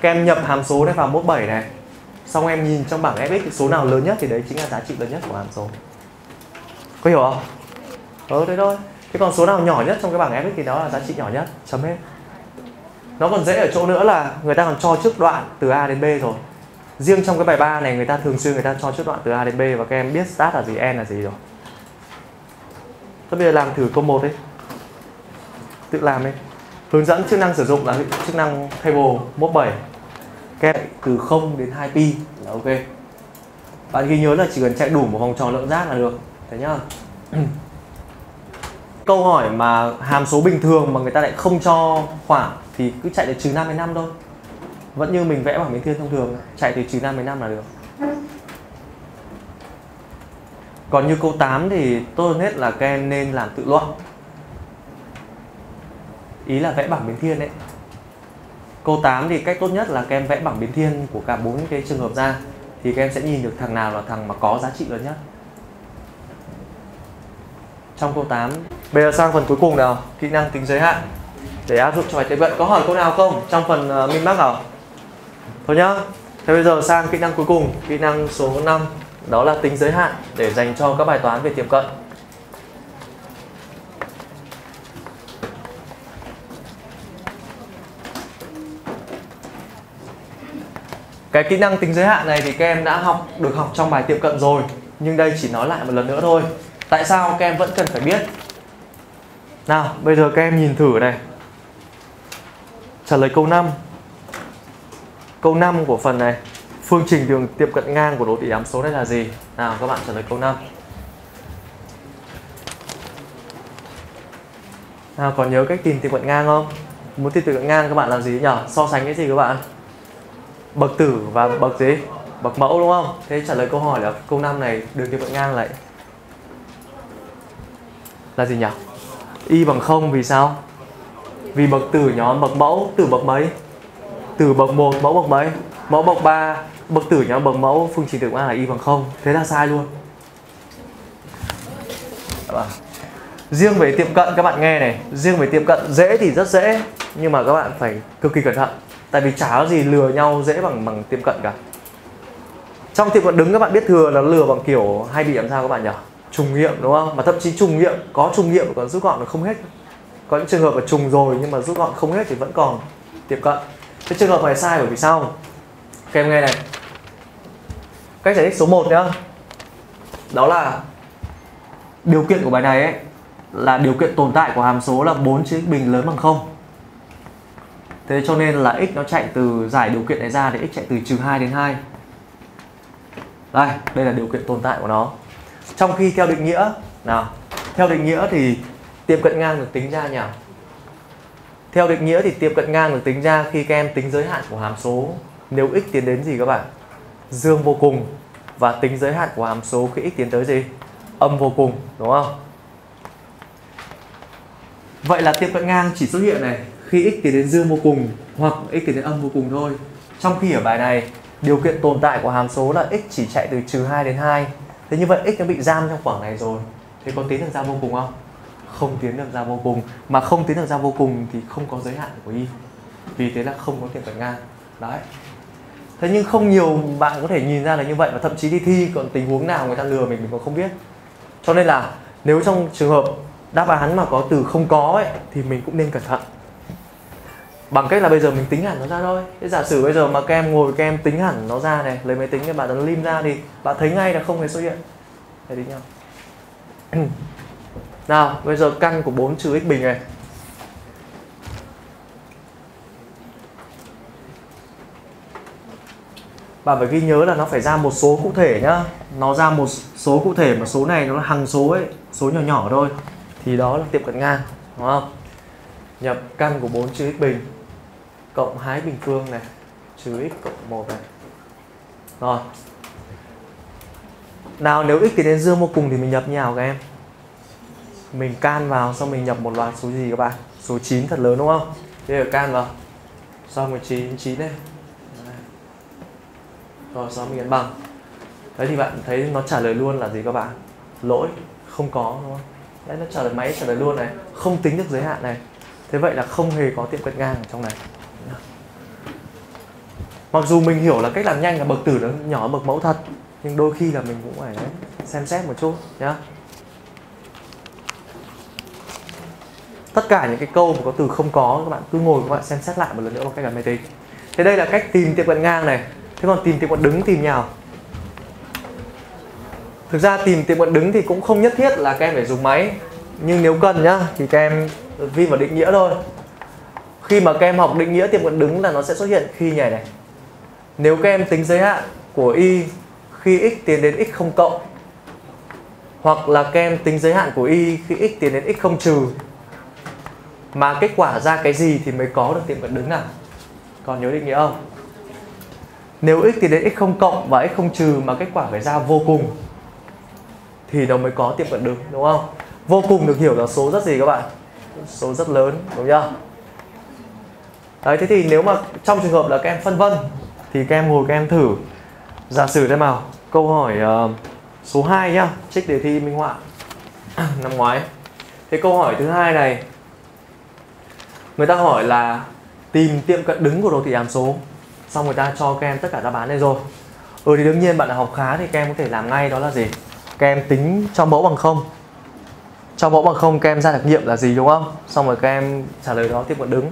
Các em nhập hàm số này vào mốt bảy này, xong em nhìn trong bảng fx số nào lớn nhất thì đấy chính là giá trị lớn nhất của hàm số. Có hiểu không? Ừ, thế thôi. Thế còn số nào nhỏ nhất trong cái bảng fx thì đó là giá trị nhỏ nhất, chấm hết. Nó còn dễ ở chỗ nữa là người ta còn cho trước đoạn từ a đến b rồi. Riêng trong cái bài ba này người ta thường xuyên người ta cho trước đoạn từ a đến b, và các em biết start là gì, end là gì rồi. Thế bây giờ làm thử câu một đi. Tự làm đi. Hướng dẫn chức năng sử dụng là chức năng table mốt bảy. Các em từ không đến hai pi là ok. Bạn ghi nhớ là chỉ cần chạy đủ một vòng tròn lượng giác là được. Thế nhá. Câu hỏi mà hàm số bình thường mà người ta lại không cho khoảng thì cứ chạy được trừ năm đến năm thôi. Vẫn như mình vẽ bảng biến thiên thông thường, chạy từ trừ năm đến năm là được. Còn như câu tám thì tốt hơn hết là các em nên làm tự luận. Ý là vẽ bảng biến thiên đấy. Câu tám thì cách tốt nhất là các em vẽ bảng biến thiên của cả bốn cái trường hợp ra, thì các em sẽ nhìn được thằng nào là thằng mà có giá trị lớn nhất. Trong câu tám. Bây giờ sang phần cuối cùng nào, kỹ năng tính giới hạn để áp dụng cho bài tự luận. Có hỏi câu nào không trong phần uh, min max nào? Thôi nhá. Thế bây giờ sang kỹ năng cuối cùng, kỹ năng số năm, đó là tính giới hạn để dành cho các bài toán về tiệm cận. Cái kỹ năng tính giới hạn này thì các em đã học được học trong bài tiệm cận rồi, nhưng đây chỉ nói lại một lần nữa thôi. Tại sao các em vẫn cần phải biết? Nào, bây giờ các em nhìn thử này. Trả lời câu năm. Câu năm của phần này. Phương trình đường tiệm cận ngang của đồ thị hàm số này là gì? Nào, các bạn trả lời câu năm. Nào, còn nhớ cách tìm tiệm cận ngang không? Muốn tìm tiệm cận ngang các bạn làm gì nhỉ? So sánh cái gì các bạn? Bậc tử và bậc gì? Bậc mẫu đúng không? Thế trả lời câu hỏi là câu năm này, đường tiệm cận ngang lại là gì nhỉ? Y bằng không, vì sao? Vì bậc tử nhóm bậc mẫu, tử bậc mấy? Tử bậc một, mẫu bậc mấy? Mẫu bậc ba, bậc tử nhóm bậc mẫu, phương trình tiệm A là y bằng không. Thế là sai luôn. À. Riêng về tiệm cận các bạn nghe này, riêng về tiệm cận dễ thì rất dễ, nhưng mà các bạn phải cực kỳ cẩn thận. Tại vì chả có gì lừa nhau dễ bằng bằng tiệm cận cả. Trong tiệm cận đứng các bạn biết thừa là lừa bằng kiểu hay bị làm sao các bạn nhỉ? Trùng nghiệm đúng không? Mà thậm chí trùng nghiệm, có trùng nghiệm còn rút gọn là không hết. Có những trường hợp là trùng rồi nhưng mà rút gọn không hết thì vẫn còn tiệm cận. Cái trường hợp này sai bởi vì sao? Các em nghe này. Cách giải thích số một nhá. Đó là điều kiện của bài này ấy, là điều kiện tồn tại của hàm số là bốn chữ x bình lớn bằng không. Thế cho nên là x nó chạy từ giải điều kiện này ra thì x chạy từ trừ hai đến hai. Đây, đây là điều kiện tồn tại của nó. Trong khi theo định nghĩa nào, theo định nghĩa thì tiệm cận ngang được tính ra nhỉ? Theo định nghĩa thì tiệm cận ngang được tính ra khi các em tính giới hạn của hàm số nếu x tiến đến gì các bạn? Dương vô cùng, và tính giới hạn của hàm số khi x tiến tới gì? Âm vô cùng, đúng không? Vậy là tiệm cận ngang chỉ xuất hiện này khi x tiến đến dương vô cùng hoặc x tiến đến âm vô cùng thôi. Trong khi ở bài này điều kiện tồn tại của hàm số là x chỉ chạy từ trừ hai đến hai. Thế như vậy x nó bị giam trong khoảng này rồi. Thế có tính được ra vô cùng không? không tiến được ra vô cùng, mà không tiến được ra vô cùng thì không có giới hạn của y, vì thế là không có tiền vạch ngang đấy. Thế nhưng không nhiều bạn có thể nhìn ra là như vậy, và thậm chí đi thi còn tình huống nào người ta lừa mình mình còn không biết. Cho nên là nếu trong trường hợp đáp án mà có từ không có ấy, thì mình cũng nên cẩn thận bằng cách là bây giờ mình tính hẳn nó ra thôi. Thế giả sử bây giờ mà các em ngồi các em tính hẳn nó ra này, lấy máy tính các bạn ấn lim ra thì bạn thấy ngay là không hề xuất hiện. Để tính nhau. Nào, bây giờ căn của bốn trừ x bình này. Bạn phải ghi nhớ là nó phải ra một số cụ thể nhá. Nó ra một số cụ thể mà số này nó là hằng số ấy, số nhỏ nhỏ thôi. Thì đó là tiệm cận ngang, đúng không? Nhập căn của bốn trừ x bình cộng hai bình phương này trừ x cộng một này. Rồi. Nào, nếu x thì đến dương vô cùng thì mình nhập như nào các em? Mình can vào xong mình nhập một loạt số gì các bạn? Số chín thật lớn đúng không? Bây giờ can vào. Xong rồi chín chín này. Rồi xong mình ấn bằng. Đấy thì bạn thấy nó trả lời luôn là gì các bạn? Lỗi, không có đúng không? Đấy, nó trả lời máy trả lời luôn này, không tính được giới hạn này. Thế vậy là không hề có tiệm cận ngang ở trong này. Mặc dù mình hiểu là cách làm nhanh là bậc tử nó nhỏ hơn bậc mẫu thật, nhưng đôi khi là mình cũng phải xem xét một chút nhá. Tất cả những cái câu mà có từ không có các bạn cứ ngồi các bạn xem xét lại một lần nữa bằng cách là máy tính. Thế đây là cách tìm tiệm cận ngang này. Thế còn tìm tiệm cận đứng tìm nào? Thực ra tìm tiệm cận đứng thì cũng không nhất thiết là các em phải dùng máy, nhưng nếu cần nhá thì các em vi vào định nghĩa thôi. Khi mà các em học định nghĩa tiệm cận đứng là nó sẽ xuất hiện khi nhảy này. Nếu các em tính giới hạn của y khi x tiến đến x không cộng, hoặc là các em tính giới hạn của y khi x tiến đến x không trừ, mà kết quả ra cái gì thì mới có được tiệm cận đứng nào. Còn nhớ định nghĩa không? Nếu x tiến đến x không cộng và x không trừ mà kết quả phải ra vô cùng thì nó mới có tiệm cận đứng, đúng không? Vô cùng được hiểu là số rất gì các bạn? Số rất lớn, đúng chưa? Đấy, thế thì nếu mà trong trường hợp là các em phân vân thì các em ngồi các em thử. Giả sử thế nào, câu hỏi uh, số hai nhá, trích đề thi minh họa năm ngoái. Thế câu hỏi thứ hai này, người ta hỏi là tìm tiệm cận đứng của đồ thị hàm số. Xong người ta cho các em tất cả đáp án này rồi. Ừ thì đương nhiên bạn đã học khá thì các em có thể làm ngay, đó là gì? Các em tính cho mẫu bằng không. Cho mẫu bằng không các em ra đặc nhiệm là gì, đúng không? Xong rồi các em trả lời đó tiệm cận đứng.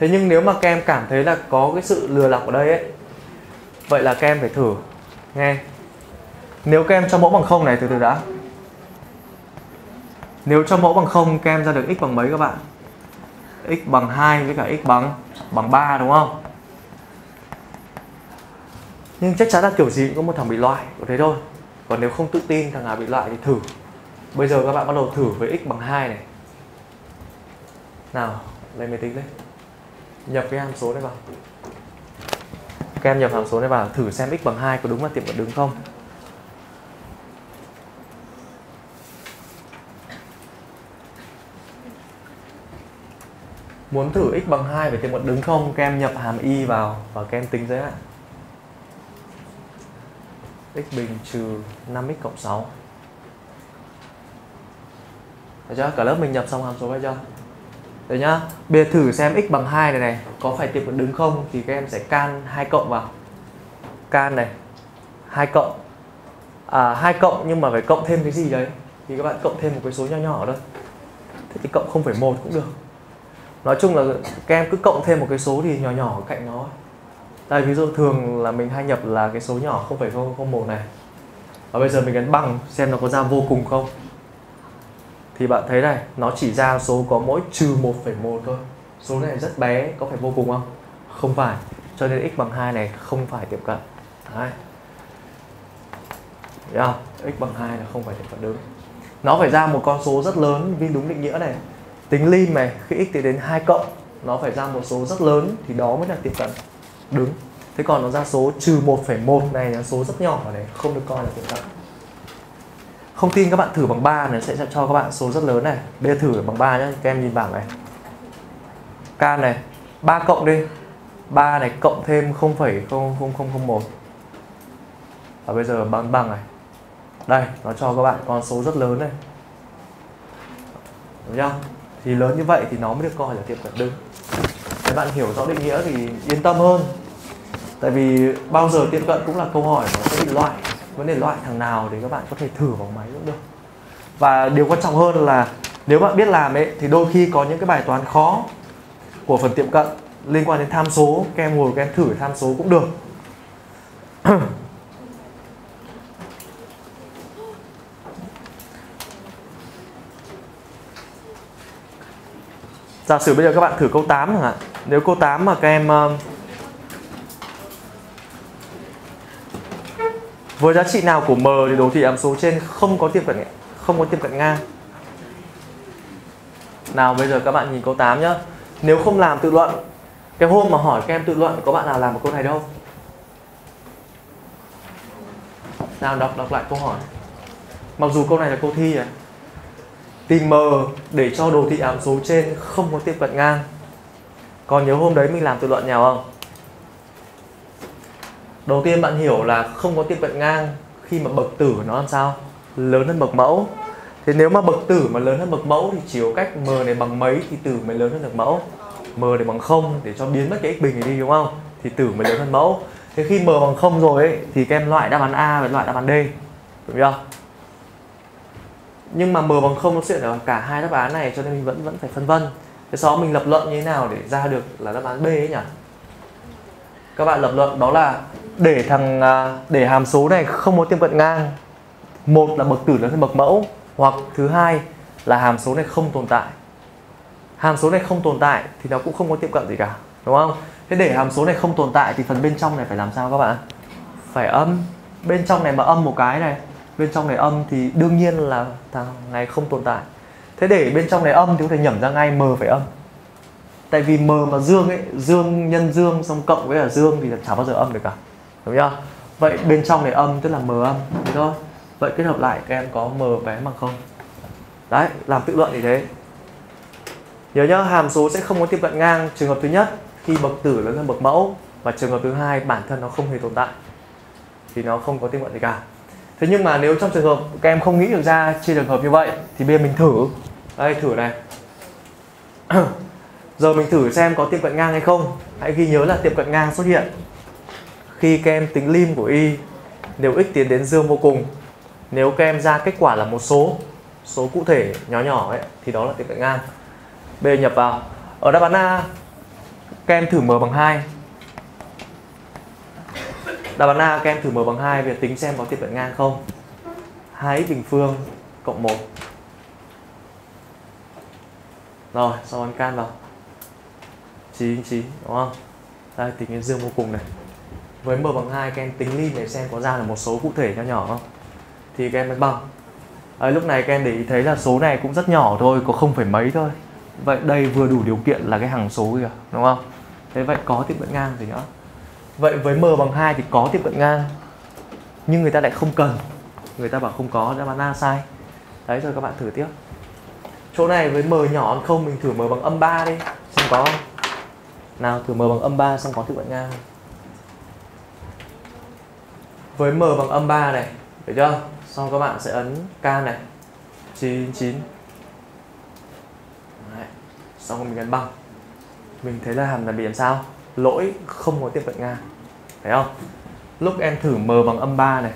Thế nhưng nếu mà các em cảm thấy là có cái sự lừa lọc ở đây ấy, vậy là các em phải thử nghe. Nếu các em cho mẫu bằng không này, từ từ đã. Nếu cho mẫu bằng không các em ra được x bằng mấy các bạn? X bằng hai với cả x bằng bằng ba, đúng không? Nhưng chắc chắn là kiểu gì cũng có một thằng bị loại, có thế thôi. Còn nếu không tự tin thằng nào bị loại thì thử. Bây giờ các bạn bắt đầu thử với x bằng hai này. Nào, lấy máy tính lên. Nhập cái hàm số này vào. Các em nhập hàm số này vào thử xem x bằng hai có đúng là tiệm cận đứng không. Muốn thử x bằng hai về tiệm cận đứng không, các em nhập hàm y vào và các em tính giới hạn. X bình trừ năm x cộng sáu. Được chưa? Cả lớp mình nhập xong hàm số vậy chưa? Đấy nhá. Bây giờ thử xem x bằng hai này này có phải tiệm cận đứng không, thì các em sẽ can hai cộng vào. Can này hai cộng. À hai cộng nhưng mà phải cộng thêm cái gì đấy. Thì các bạn cộng thêm một cái số nho nhỏ thôi. Thế thì cộng không phẩy một cũng được. Nói chung là các em cứ cộng thêm một cái số thì nhỏ nhỏ ở cạnh nó. Đây ví dụ thường là mình hay nhập là cái số nhỏ không phẩy không không một này. Và bây giờ mình ấn bằng xem nó có ra vô cùng không. Thì bạn thấy này, nó chỉ ra số có mỗi trừ một phẩy một thôi. Số này rất bé, có phải vô cùng không? Không phải. Cho nên x bằng hai này không phải tiệm cận. Đấy. Đấy không? X bằng hai là không phải tiệm cận đứng. Nó phải ra một con số rất lớn, vì đúng định nghĩa này. Tính lim này, khi x tiến đến hai cộng, nó phải ra một số rất lớn thì đó mới là tiệm cận đứng. Thế còn nó ra số trừ một phẩy một này là số rất nhỏ này, không được coi là tiệm cận. Không tin các bạn thử bằng ba này, sẽ cho các bạn số rất lớn này. Bây giờ thử bằng ba nhé, các em nhìn bảng này. Can này, ba cộng đi. ba này cộng thêm không phẩy không không không một. Và bây giờ bằng bằng này. Đây, nó cho các bạn con số rất lớn này. đúng chưa? Thì lớn như vậy thì nó mới được coi là tiệm cận đơn. Các bạn hiểu rõ định nghĩa thì yên tâm hơn. Tại vì bao giờ tiệm cận cũng là câu hỏi nó sẽ bị loại, vấn đề loại thằng nào để các bạn có thể thử vào máy cũng được. Và điều quan trọng hơn là nếu bạn biết làm ấy thì đôi khi có những cái bài toán khó của phần tiệm cận liên quan đến tham số, các em ngồi các em thử tham số cũng được. Giả sử bây giờ các bạn thử câu tám chẳng hạn. Nếu câu tám mà các em với giá trị nào của m thì đồ thị hàm số trên không có tiệm cận không có tiệm cận ngang. Nào bây giờ các bạn nhìn câu tám nhá. Nếu không làm tự luận, cái hôm mà hỏi các em tự luận có bạn nào làm một câu này đâu? Nào đọc đọc lại câu hỏi. Mặc dù câu này là câu thi này. Tìm M để cho đồ thị hàm số trên không có tiệm cận ngang. Còn nhớ hôm đấy mình làm tự luận nhào không? Đầu tiên bạn hiểu là không có tiệm cận ngang khi mà bậc tử nó làm sao? Lớn hơn bậc mẫu. Thế nếu mà bậc tử mà lớn hơn bậc mẫu thì chỉ có cách M này bằng mấy thì tử mới lớn hơn được mẫu. M này bằng không để cho biến mất cái x bình này đi đúng không? Thì tử mới lớn hơn mẫu. Thế khi M bằng không rồi ấy, thì các em loại đáp án A và loại đáp án D. Đúng chưa? Nhưng mà M bằng không nó sẽ ở cả hai đáp án này cho nên mình vẫn vẫn phải phân vân. Thế sau mình lập luận như thế nào để ra được là đáp án B ấy nhỉ? Các bạn lập luận đó là để thằng để hàm số này không có tiệm cận ngang, một là bậc tử lớn hơn bậc mẫu, hoặc thứ hai là hàm số này không tồn tại. Hàm số này không tồn tại thì nó cũng không có tiệm cận gì cả, đúng không? Thế để hàm số này không tồn tại thì phần bên trong này phải làm sao các bạn? Phải âm. Bên trong này mà âm một cái này, bên trong này âm thì đương nhiên là thằng này không tồn tại. Thế để bên trong này âm thì có thể nhẩm ra ngay M phải âm. Tại vì M mà dương ấy, dương nhân dương xong cộng với là dương thì chẳng bao giờ âm được cả, đúng chưa? Vậy bên trong này âm tức là M âm, thế thôi. Vậy kết hợp lại các em có M bé bằng không. Đấy, làm tự luận thì thế. Nhớ nhá, hàm số sẽ không có tiệm cận ngang trường hợp thứ nhất khi bậc tử lớn hơn bậc mẫu, và trường hợp thứ hai bản thân nó không hề tồn tại thì nó không có tiệm cận gì cả. Thế nhưng mà nếu trong trường hợp các em không nghĩ được ra trên trường hợp như vậy thì bây giờ mình thử. Đây, thử này. Giờ mình thử xem có tiệm cận ngang hay không. Hãy ghi nhớ là tiệm cận ngang xuất hiện khi các em tính lim của y nếu x tiến đến dương vô cùng. Nếu các em ra kết quả là một số số cụ thể nhỏ nhỏ ấy, thì đó là tiệm cận ngang. Bây giờ nhập vào. Ở đáp án A các em thử M bằng hai. Đáp án A các em thử M bằng hai về tính xem có tiệm cận ngang không. hai x bình phương cộng một. Rồi, sau ăn can vào. chín chín, đúng không? Đây, tính đến dương vô cùng này. Với M bằng hai các em tính lim để xem có ra là một số cụ thể nhỏ nhỏ không? Thì các em mới bằng. À, lúc này các em để ý thấy là số này cũng rất nhỏ thôi, có không phải mấy thôi. Vậy đây vừa đủ điều kiện là cái hằng số kìa, đúng không? Thế vậy có tiệm cận ngang gì nữa. Vậy với M bằng hai thì có tiệm cận ngang. Nhưng người ta lại không cần. Người ta bảo không có, đáp án A sai. Đấy, rồi các bạn thử tiếp. Chỗ này với M nhỏ hơn không, mình thử M bằng âm ba đi, xem có không? Nào, thử M bằng âm ba xem có tiệm cận ngang. Với M bằng âm ba này, được chưa? Xong các bạn sẽ ấn can này. chín chín. Đấy. Xong mình ấn bằng. Mình thấy là hàm này bị làm sao? Lỗi không có tiệm cận ngang. Thấy không? Lúc em thử M bằng âm ba này,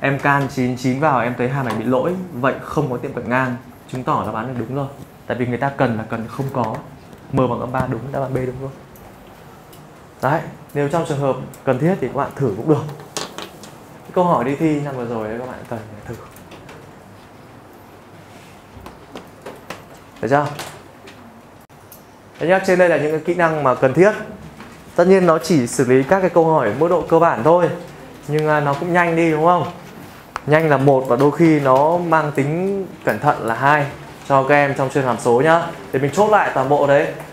em can chín chín vào em thấy hàm này bị lỗi. Vậy không có tiệm cận ngang. Chứng tỏ đáp án này đúng rồi. Tại vì người ta cần là cần không có. M bằng âm ba đúng, đáp án B đúng luôn. Đấy. Nếu trong trường hợp cần thiết thì các bạn thử cũng được. Câu hỏi đi thi năm vừa rồi đấy các bạn cần thử. Được chưa? Đấy nhá, trên đây là những cái kỹ năng mà cần thiết. Tất nhiên nó chỉ xử lý các cái câu hỏi mức độ cơ bản thôi. Nhưng nó cũng nhanh đi đúng không? Nhanh là một và đôi khi nó mang tính cẩn thận là hai cho các em trong chuyên hàm số nhá. Để mình chốt lại toàn bộ đấy.